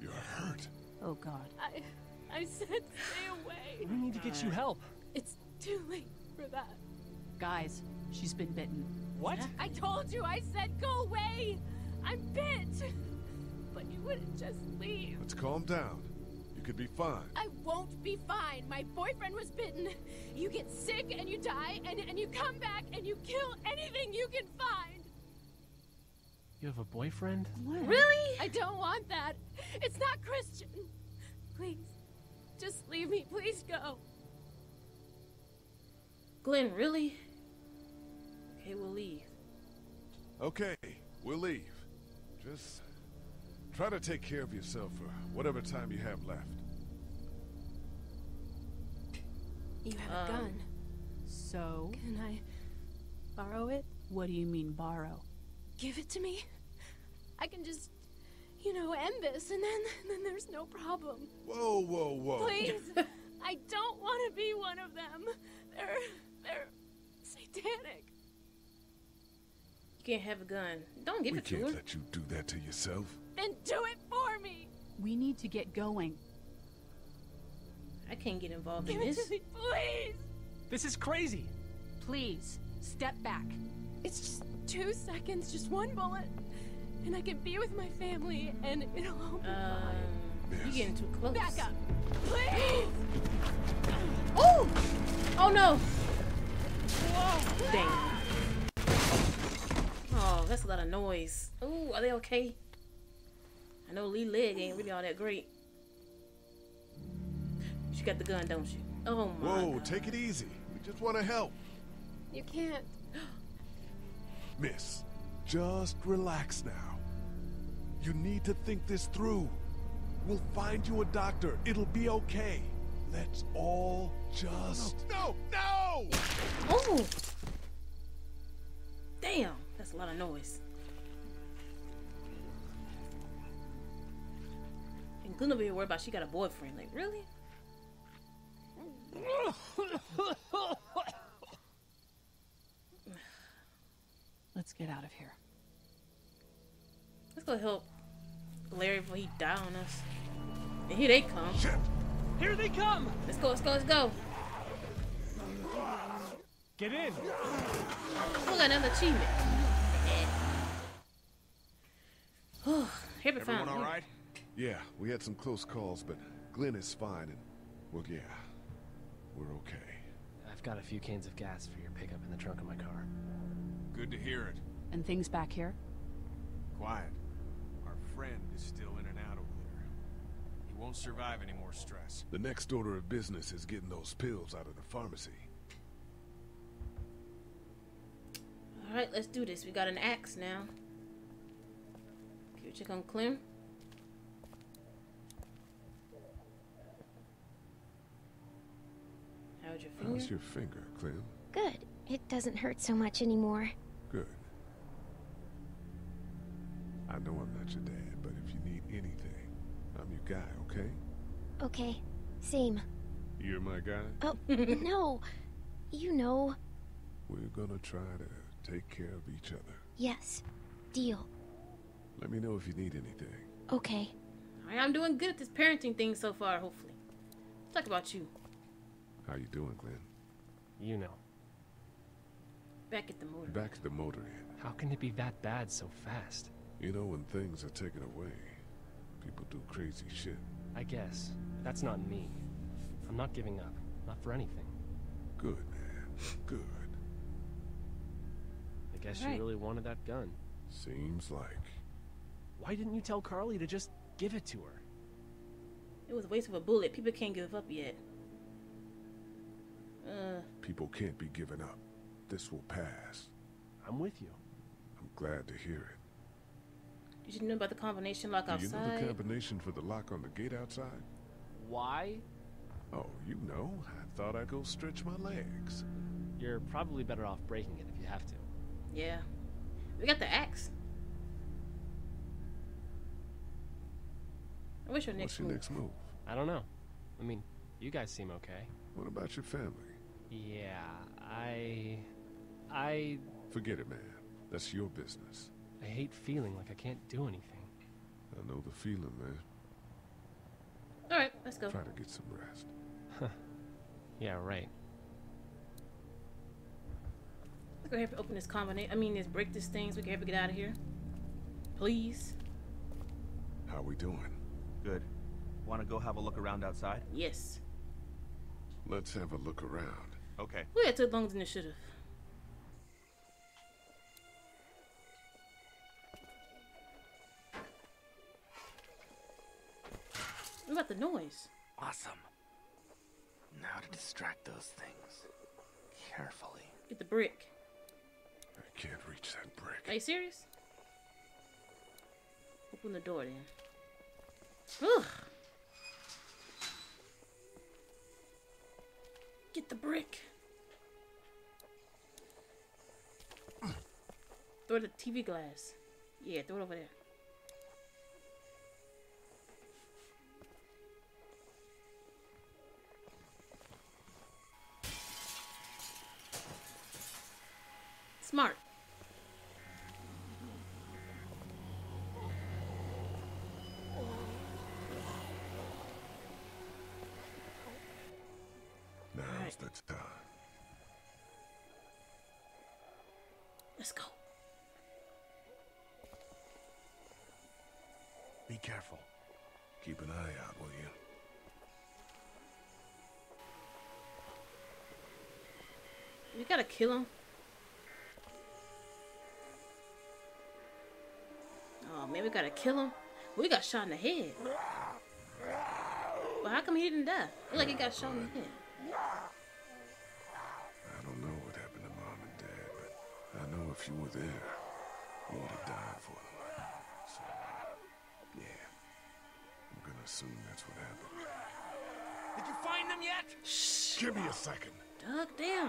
You're hurt. Oh, God. I said stay away. We need to get you help. It's too late for that. Guys, she's been bitten. What? I told you, I said go away. I'm bit. But you wouldn't just leave. Let's calm down. You could be fine. I won't be fine. My boyfriend was bitten. You get sick and you die and you come back and you kill anything you can find. You have a boyfriend? What? Really? I don't want that. It's not Christian. Please, just leave me. Please go. Glenn, really? Okay, we'll leave. Okay, we'll leave. Just try to take care of yourself for whatever time you have left. You have a gun. So? Can I borrow it? What do you mean, borrow? Give it to me. I can just... you know, end this, and then there's no problem. Whoa, whoa, whoa. Please, I don't want to be one of them. They're satanic. You can't have a gun. Don't give it to her. We can't let you do that to yourself. Then do it for me. We need to get going. I can't get involved in this. Give it to me, please. This is crazy. Please, step back. It's just 2 seconds, just one bullet. And I can be with my family, and it'll all be fine. this. You're getting too close. Back up. Please. Oh! Oh no! Whoa. Dang. Oh, that's a lot of noise. Ooh, are they okay? I know Lee leg ain't really all that great. You got the gun, don't you? Oh my Whoa, God. Take it easy. We just want to help. You can't. Miss, just relax now. You need to think this through. We'll find you a doctor. It'll be okay. Let's all just... No, no! No! Oh! Damn, that's a lot of noise. And Glenn will be worried about she got a boyfriend. Like, really? Let's get out of here. Let's go help Larry before he die on us. And here they come. Shit. Here they come! Let's go, let's go, let's go. Get in. We got another achievement. Everyone all right? Yeah, we had some close calls, but Glenn is fine and well, yeah, we're okay. I've got a few cans of gas for your pickup in the trunk of my car. Good to hear it. And things back here? Quiet. Our friend is still in and out over there. He won't survive any more stress. The next order of business is getting those pills out of the pharmacy. All right, let's do this. We got an axe now. Can you check on Clem? Your finger? How's your finger, Clem? Good. It doesn't hurt so much anymore. Good. I know I'm not your dad, but if you need anything, I'm your guy, okay? Okay. Same. You're my guy? Oh, no. You know. We're gonna try to take care of each other. Yes. Deal. Let me know if you need anything. Okay. Alright, I'm doing good at this parenting thing so far, hopefully. Let's talk about you. How you doing, Glenn? You know. Back at the motor. Back at the motor inn. How can it be that bad so fast? You know, when things are taken away, people do crazy shit. I guess. That's not me. I'm not giving up. Not for anything. Good, man. Good. I guess you really wanted that gun. Seems like. Why didn't you tell Carly to just give it to her? It was a waste of a bullet. People can't give up yet. People can't be given up. This will pass. I'm with you. I'm glad to hear it. Did you know about the combination lock outside? You know the combination for the lock on the gate outside? Why? Oh, you know. I thought I'd go stretch my legs. You're probably better off breaking it if you have to. Yeah. We got the axe. What's your next move? I don't know. I mean, you guys seem okay. What about your family? Yeah, I... Forget it, man. That's your business. I hate feeling like I can't do anything. I know the feeling, man. Alright, let's go. Try to get some rest. Huh. Yeah, right. Let's go ahead and open this combination. I mean, let's break this thing so we can help get out of here. Please. How we doing? Good. Want to go have a look around outside? Yes. Let's have a look around. Okay. Well, it took longer than it should have. What about the noise? Awesome. Now to distract those things. Carefully. Get the brick. I can't reach that brick. Are you serious? Open the door then. Ugh. Get the brick. Throw the TV glass. Yeah, throw it over there. Smart. Let's go. Be careful. Keep an eye out, will you? We gotta kill him. Oh man, we gotta kill him. We got shot in the head. Well, how come he didn't die? Look like he got shot in the head. I don't know what happened to Mom and Dad, but I know if you were there, you would have died for them. So, yeah, I'm gonna assume that's what happened. Did you find them yet? Shh. Give me a second. Doug, damn.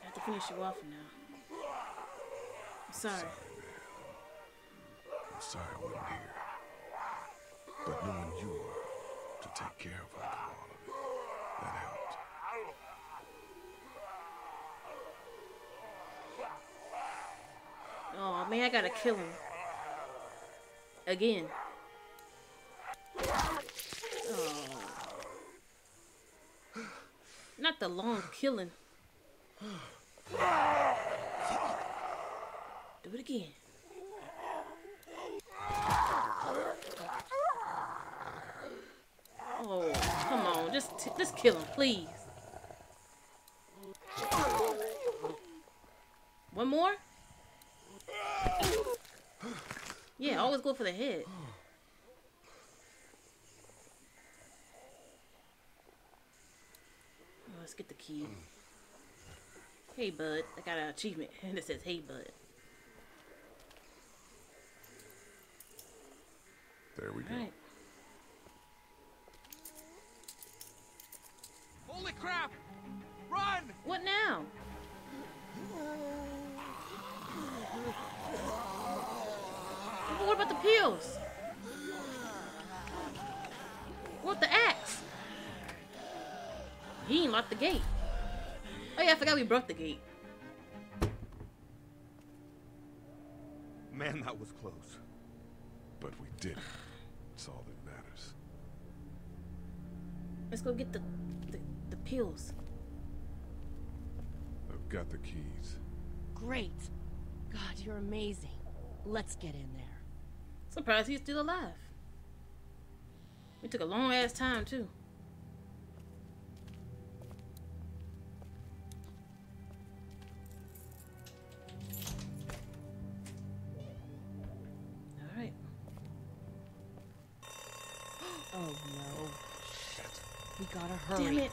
I have to finish you off now. I'm sorry. Sorry, man. I'm sorry I wasn't here. But knowing you were to take care of her all of it, that helped. Oh man, I gotta kill him. Again. Not the long killing. Do it again. Oh, come on. Just kill him, please. One more? Yeah, always go for the head. Let's get the key. Hey, bud. I got an achievement. And it says, hey, bud. There we go. Right. Holy crap! Run! What now? But what about the pills? What the axe? He ain't locked the gate. Oh yeah, I forgot we broke the gate. Man, that was close. But we did it. It's all that matters. Let's go get the pills. I've got the keys. Great. God, you're amazing. Let's get in there. Surprised he's still alive. We took a long ass time too. Gotta hurry. Damn it.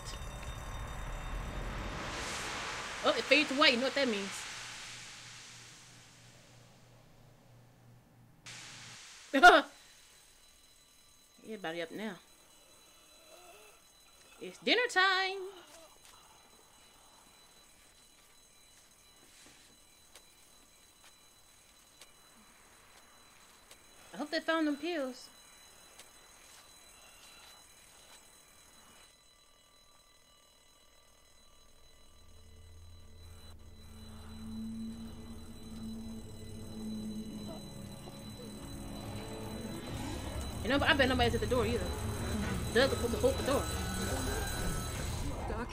Oh, it fades away. You know what that means. Everybody up now. It's dinner time. I hope they found them pills. No, I bet nobody's at the door either. Doug will bolt the door. Doc,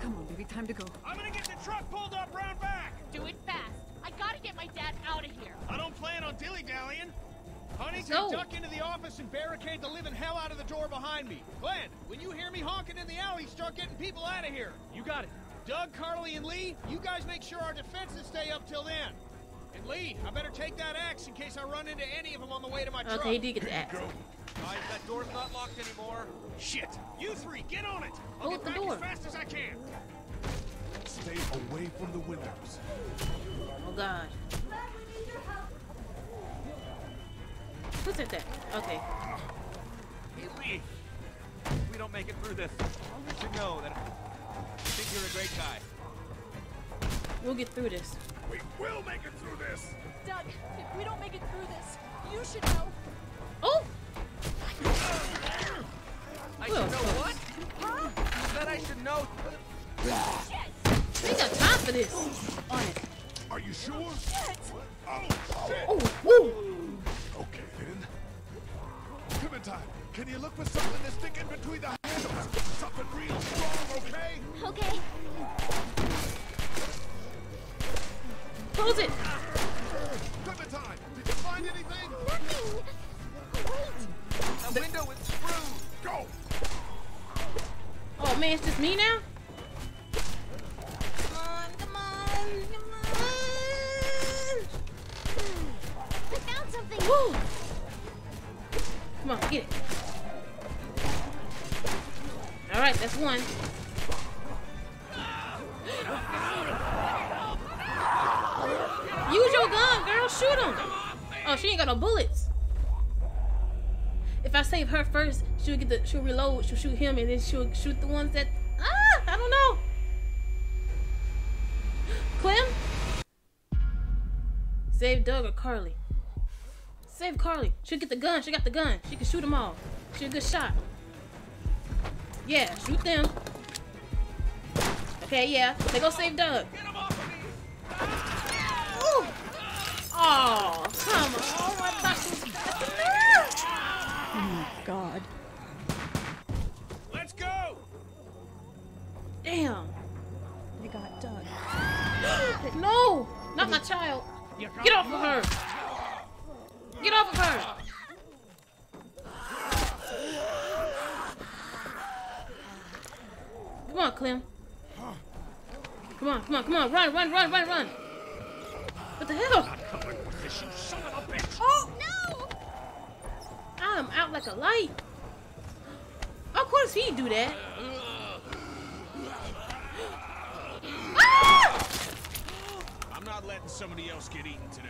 come on, baby, time to go. I'm gonna get the truck pulled up round back! Do it fast. I gotta get my dad out of here. I don't plan on dilly-dallying. Honey, take Duck into the office and barricade the living hell out of the door behind me. Glenn, when you hear me honking in the alley, start getting people out of here. You got it. Doug, Carly, and Lee, you guys make sure our defenses stay up till then. And Lee, I better take that axe in case I run into any of them on the way to my truck. Okay, do you get the axe? Guys, that door's not locked anymore. Shit! You three, get on it! I'll get back as fast as I can. Stay away from the windows. Oh God! Who said that? Okay. Hey Lee, if we don't make it through this, I'll let you know that I think you're a great guy. We'll get through this. We will make it through this! Doug, if we don't make it through this, you should know. Oh! I should know what? Huh? You said I should know. Shit! We got time for this. On it. Are you sure? Shit! Oh, shit! Oh, woo! Okay, then. Clementine, can you look for something to stick in between the handles? Something real strong, okay? Okay. Close it! Clementine, did you The window is screwed. Go. Oh man, it's just me now. Come on, come on, come on. I found something. Woo. Come on, get it. All right, that's one. Use your gun, girl. Shoot him. Oh, she ain't got no bullets. If I save her first, she'll get the. She'll reload. She'll shoot him, and then she'll shoot the ones that. Ah, I don't know. Clem, save Doug or Carly. Save Carly. She'll get the gun. She got the gun. She can shoot them all. She's a good shot. Yeah, shoot them. Okay, yeah. They go save Doug. Ooh. Oh, come on. Oh, I thought she was... Oh my God. Let's go. Damn. They got Doug. No, not my child. Get off of her. Get off of her. Come on, Clem. Come on, come on, come on. Run, run, run, run, run. What the hell? I'm not coming with this, you son of a bitch. Oh, no. I'm out like a light. Of course he'd do that. Ah! I'm not letting somebody else get eaten today.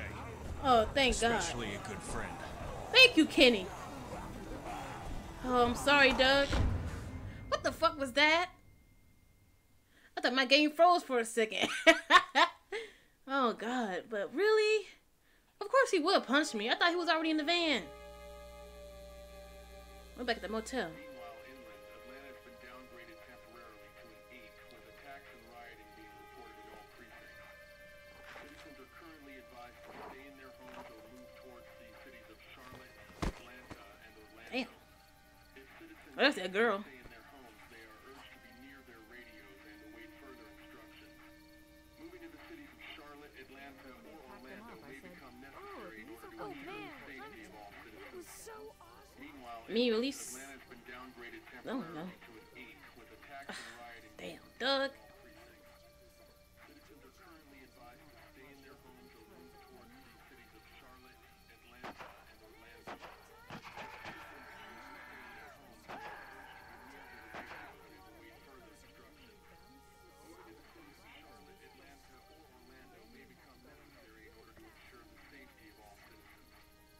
Oh, thank God. Especially a good friend. Thank you, Kenny. Oh, I'm sorry, Doug. What the fuck was that? I thought my game froze for a second. Oh, God, but really? Of course he would punch me. I thought he was already in the van. We're back at the motel. Meanwhile, inland, Atlanta has been downgraded temporarily to an 8, with attacks and rioting being reported in all precincts. Citizens are currently advised to stay in their homes or move towards the cities of Charlotte, Atlanta, and Orlando. If citizens that's that girl. Me release. I don't know. Damn, Doug.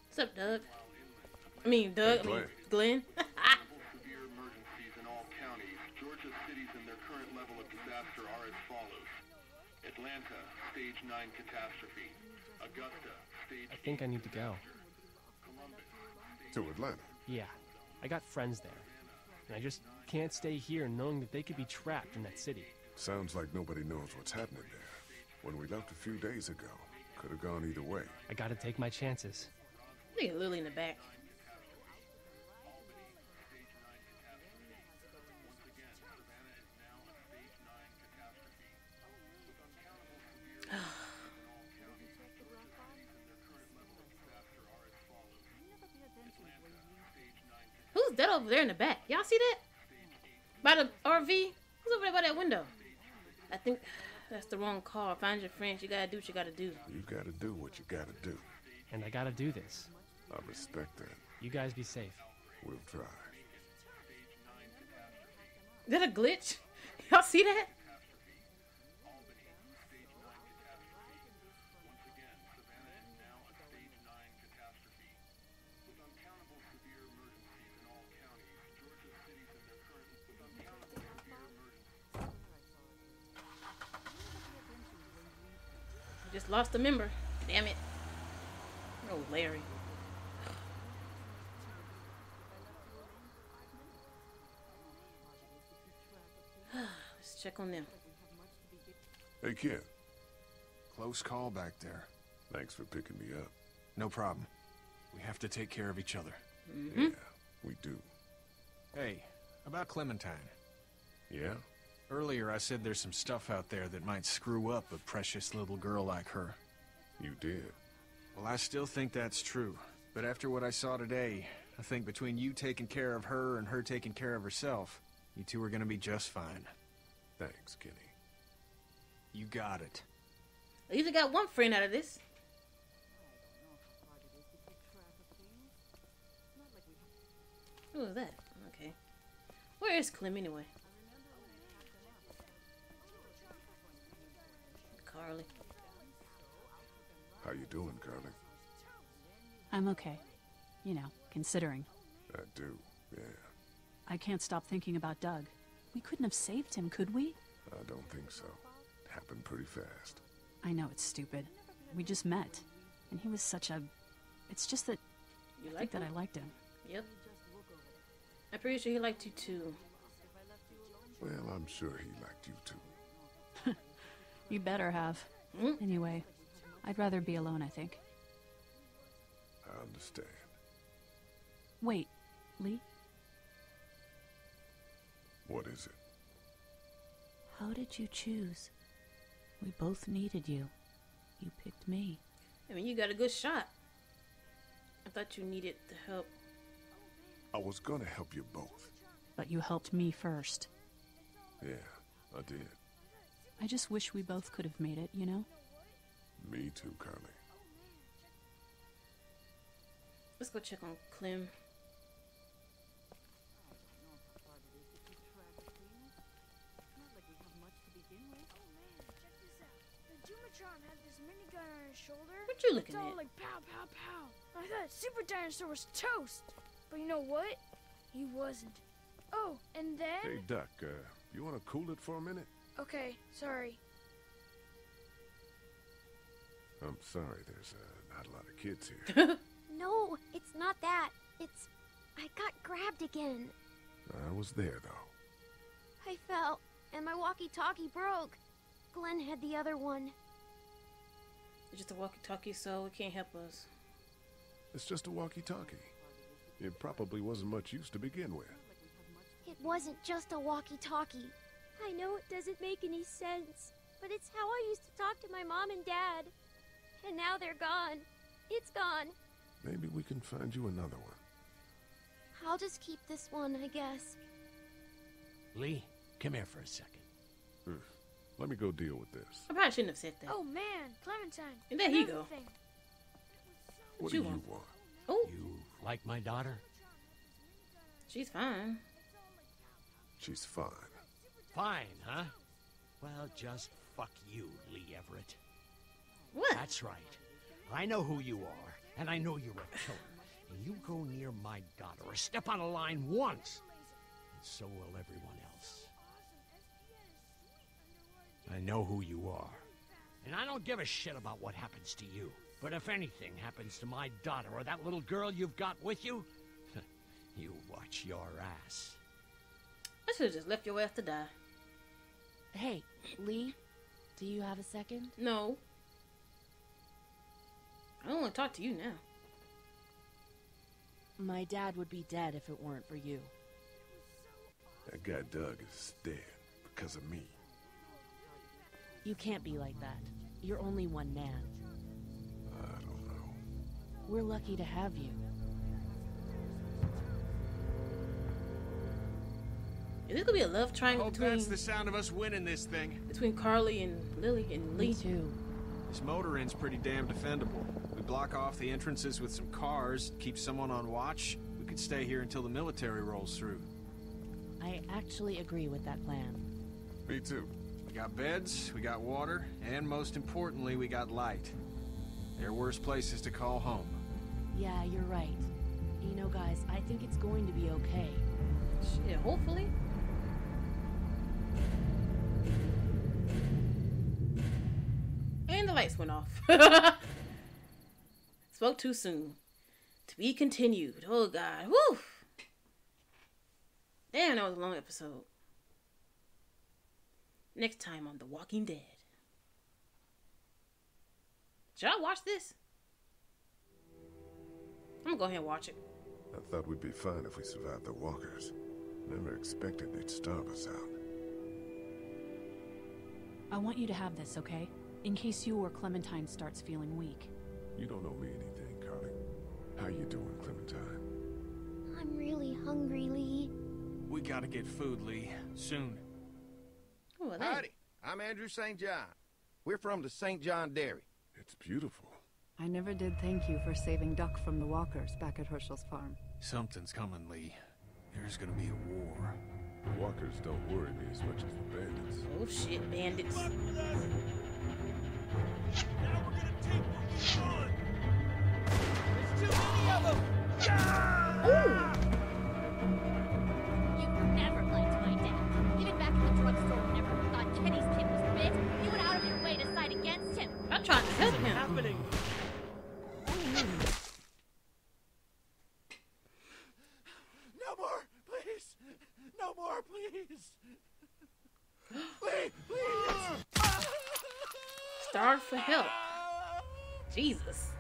What's up, Doug? I mean, Doug. Hey, Glenn. Severe emergencies in all counties. Georgia's cities and their current level of disaster are as follows: Atlanta, stage 9 catastrophe; Augusta, stage 8. I think I need to go. Columbus, to Atlanta. Yeah, I got friends there, and I just can't stay here knowing that they could be trapped in that city. Sounds like nobody knows what's happening there. When we left a few days ago, could have gone either way. I got to take my chances. Look at Lily in the back. Who's that over there in the back? Y'all see that? By the RV? Who's over there by that window? I think that's the wrong car. Find your friends. You gotta do what you gotta do. You gotta do what you gotta do. And I gotta do this. I respect that. You guys be safe. We'll try. Is that a glitch? Y'all see that? Just lost a member. Damn it. Oh, Larry. Let's check on them. Hey, kid. Close call back there. Thanks for picking me up. No problem. We have to take care of each other. Mm-hmm. Yeah, we do. Hey, about Clementine. Yeah? Earlier, I said there's some stuff out there that might screw up a precious little girl like her. You did. Well, I still think that's true. But after what I saw today, I I think between you taking care of her and her taking care of herself, you two are gonna be just fine. Thanks, Kenny. You got it. I usually got one friend out of this. Who was that? Okay. Where is Clem anyway? Carly. How you doing, Carly? I'm okay. You know, considering. I do, yeah. I can't stop thinking about Doug. We couldn't have saved him, could we? I don't think so. It happened pretty fast. I know it's stupid. We just met. And he was such a... It's just that... I think that I liked him. Yep. I'm pretty sure he liked you too. Well, I'm sure he liked you too. You better have. Anyway, I'd rather be alone, I think. I understand. Wait, Lee? What is it? How did you choose? We both needed you. You picked me. I mean, you got a good shot. I thought you needed the help. I was gonna help you both. But you helped me first. Yeah, I did. I just wish we both could have made it, you know? Me too, Carly. Let's go check on Clem. What you looking at? It's all like pow, pow, pow. I thought Super Dinosaur was toast. But you know what? He wasn't. Oh, and then... Hey, Duck, you want to cool it for a minute? Okay, sorry. I'm sorry, there's not a lot of kids here. No, it's not that. It's... I got grabbed again. I was there, though. I fell, and my walkie-talkie broke. Glenn had the other one. It's just a walkie-talkie, so it can't help us. It's just a walkie-talkie. It probably wasn't much use to begin with. It wasn't just a walkie-talkie. I know it doesn't make any sense, but it's how I used to talk to my mom and dad. And now they're gone. It's gone. Maybe we can find you another one. I'll just keep this one, I guess. Lee, come here for a second. Let me go deal with this. I probably shouldn't have said that. Oh, man, Clementine. And there he go. What do you want? Oh. You like my daughter? She's fine. She's fine. Fine, huh? Well, just fuck you, Lee Everett. What? That's right. I know who you are, and I know you're a killer. And you go near my daughter or step on a line once, and so will everyone else. I know who you are. And I don't give a shit about what happens to you. But if anything happens to my daughter or that little girl you've got with you, you watch your ass. I should have just left your ass to die. Hey, Lee, do you have a second? No. I don't want to talk to you now. My dad would be dead if it weren't for you. That guy Doug is dead because of me. You can't be like that. You're only one man. I don't know. We're lucky to have you. Is this gonna be a love triangle between... I hope that's the sound of us winning this thing. Between Carly and Lily and Lee. Me too. This motor inn's pretty damn defendable. We block off the entrances with some cars, keep someone on watch. We could stay here until the military rolls through. I actually agree with that plan. Me too. We got beds, we got water, and most importantly, we got light. There are worse places to call home. Yeah, you're right. You know, guys, I think it's going to be okay. Shit, hopefully. And the lights went off. Spoke too soon. To be continued. Oh, God. Woo! Damn, that was a long episode. Next time on The Walking Dead. Should I watch this? I'm gonna go ahead and watch it. I thought we'd be fine if we survived the walkers. Never expected they'd starve us out. I want you to have this, okay? In case you or Clementine starts feeling weak. You don't owe me anything, Carly. How you doing, Clementine? I'm really hungry, Lee. We gotta get food, Lee. Soon. Oh, howdy. I'm Andrew St. John. We're from the St. John Dairy. It's beautiful. I never did thank you for saving Duck from the walkers back at Hershel's farm. Something's coming, Lee. There's gonna be a war. The walkers don't worry me as much as the bandits. Oh shit, bandits. Now we're gonna take what you want. There's too many of them. You never liked my dad. Even back at the drugstore, we never thought Kenny's kid was fit. You went out of your way to side against him. I'm trying to help him. Happening. Starve for help. Jesus.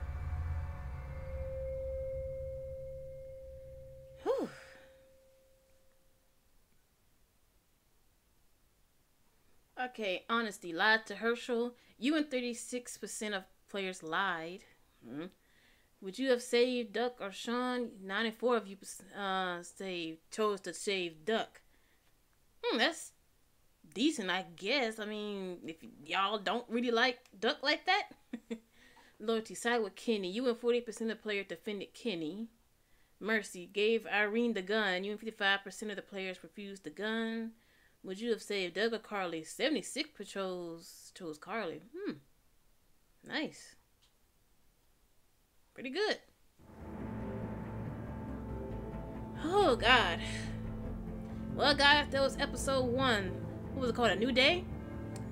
Whew. Okay, honesty. Lied to Hershel. You and 36% of players lied. Would you have saved Duck or Shawn? 94 of you chose to save Duck. That's decent, I guess. I mean, if y'all don't really like Duck like that. Loyalty, side with Kenny. You and 40% of players defended Kenny. Mercy, gave Irene the gun. You and 55% of the players refused the gun. Would you have saved Doug or Carly? 76% chose Carly. Nice. Pretty good. Oh, God. Well, guys, that was episode 1. What was it called? A New Day?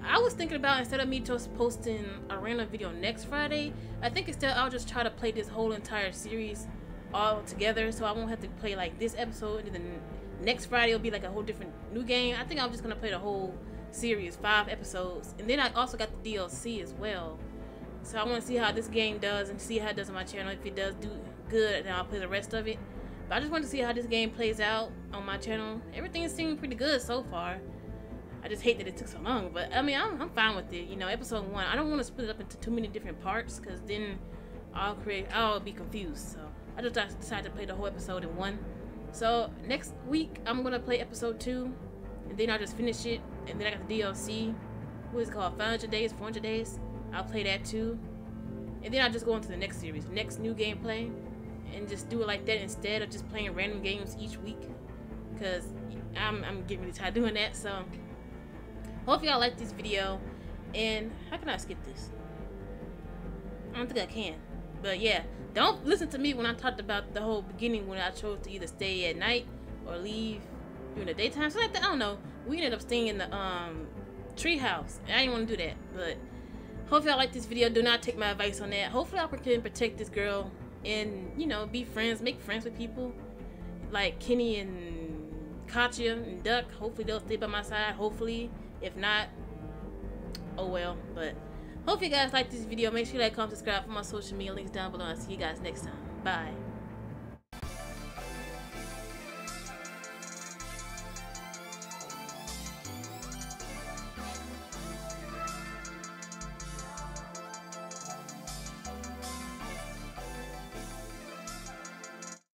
I was thinking about, instead of me just posting a random video next Friday, I think instead I'll just try to play this whole entire series all together, so I won't have to play like this episode and then next Friday will be like a whole different new game. I think I'm just gonna play the whole series, 5 episodes, and then I also got the DLC as well. So I want to see how this game does and see how it does on my channel. If it does do good, then I'll play the rest of it. But I just want to see how this game plays out on my channel. Everything seemed pretty good so far. I just hate that it took so long, but I mean, I'm fine with it. You know, episode 1, I don't want to split it up into too many different parts, because then I'll be confused. So I just decided to play the whole episode in one. So next week I'm gonna play episode 2, and then I'll just finish it. And then I got the DLC. What is it called? 500 days, 400 days. I'll play that too, and then I'll just go into the next series, next new gameplay, and just do it like that instead of just playing random games each week, because I'm getting really tired doing that. So. Hope y'all like this video, and how can I skip this? I don't think I can, but yeah, don't listen to me when I talked about the whole beginning when I chose to either stay at night or leave during the daytime. So like that, I don't know. We ended up staying in the treehouse, and I didn't want to do that. But hope y'all like this video. Do not take my advice on that. Hopefully, I can protect this girl and, you know, be friends, make friends with people like Kenny and Katjaa and Duck. Hopefully, they'll stay by my side. Hopefully. If not, oh well. But hope you guys like this video. Make sure you like, comment, subscribe for my social media links down below. I'll see you guys next time. Bye.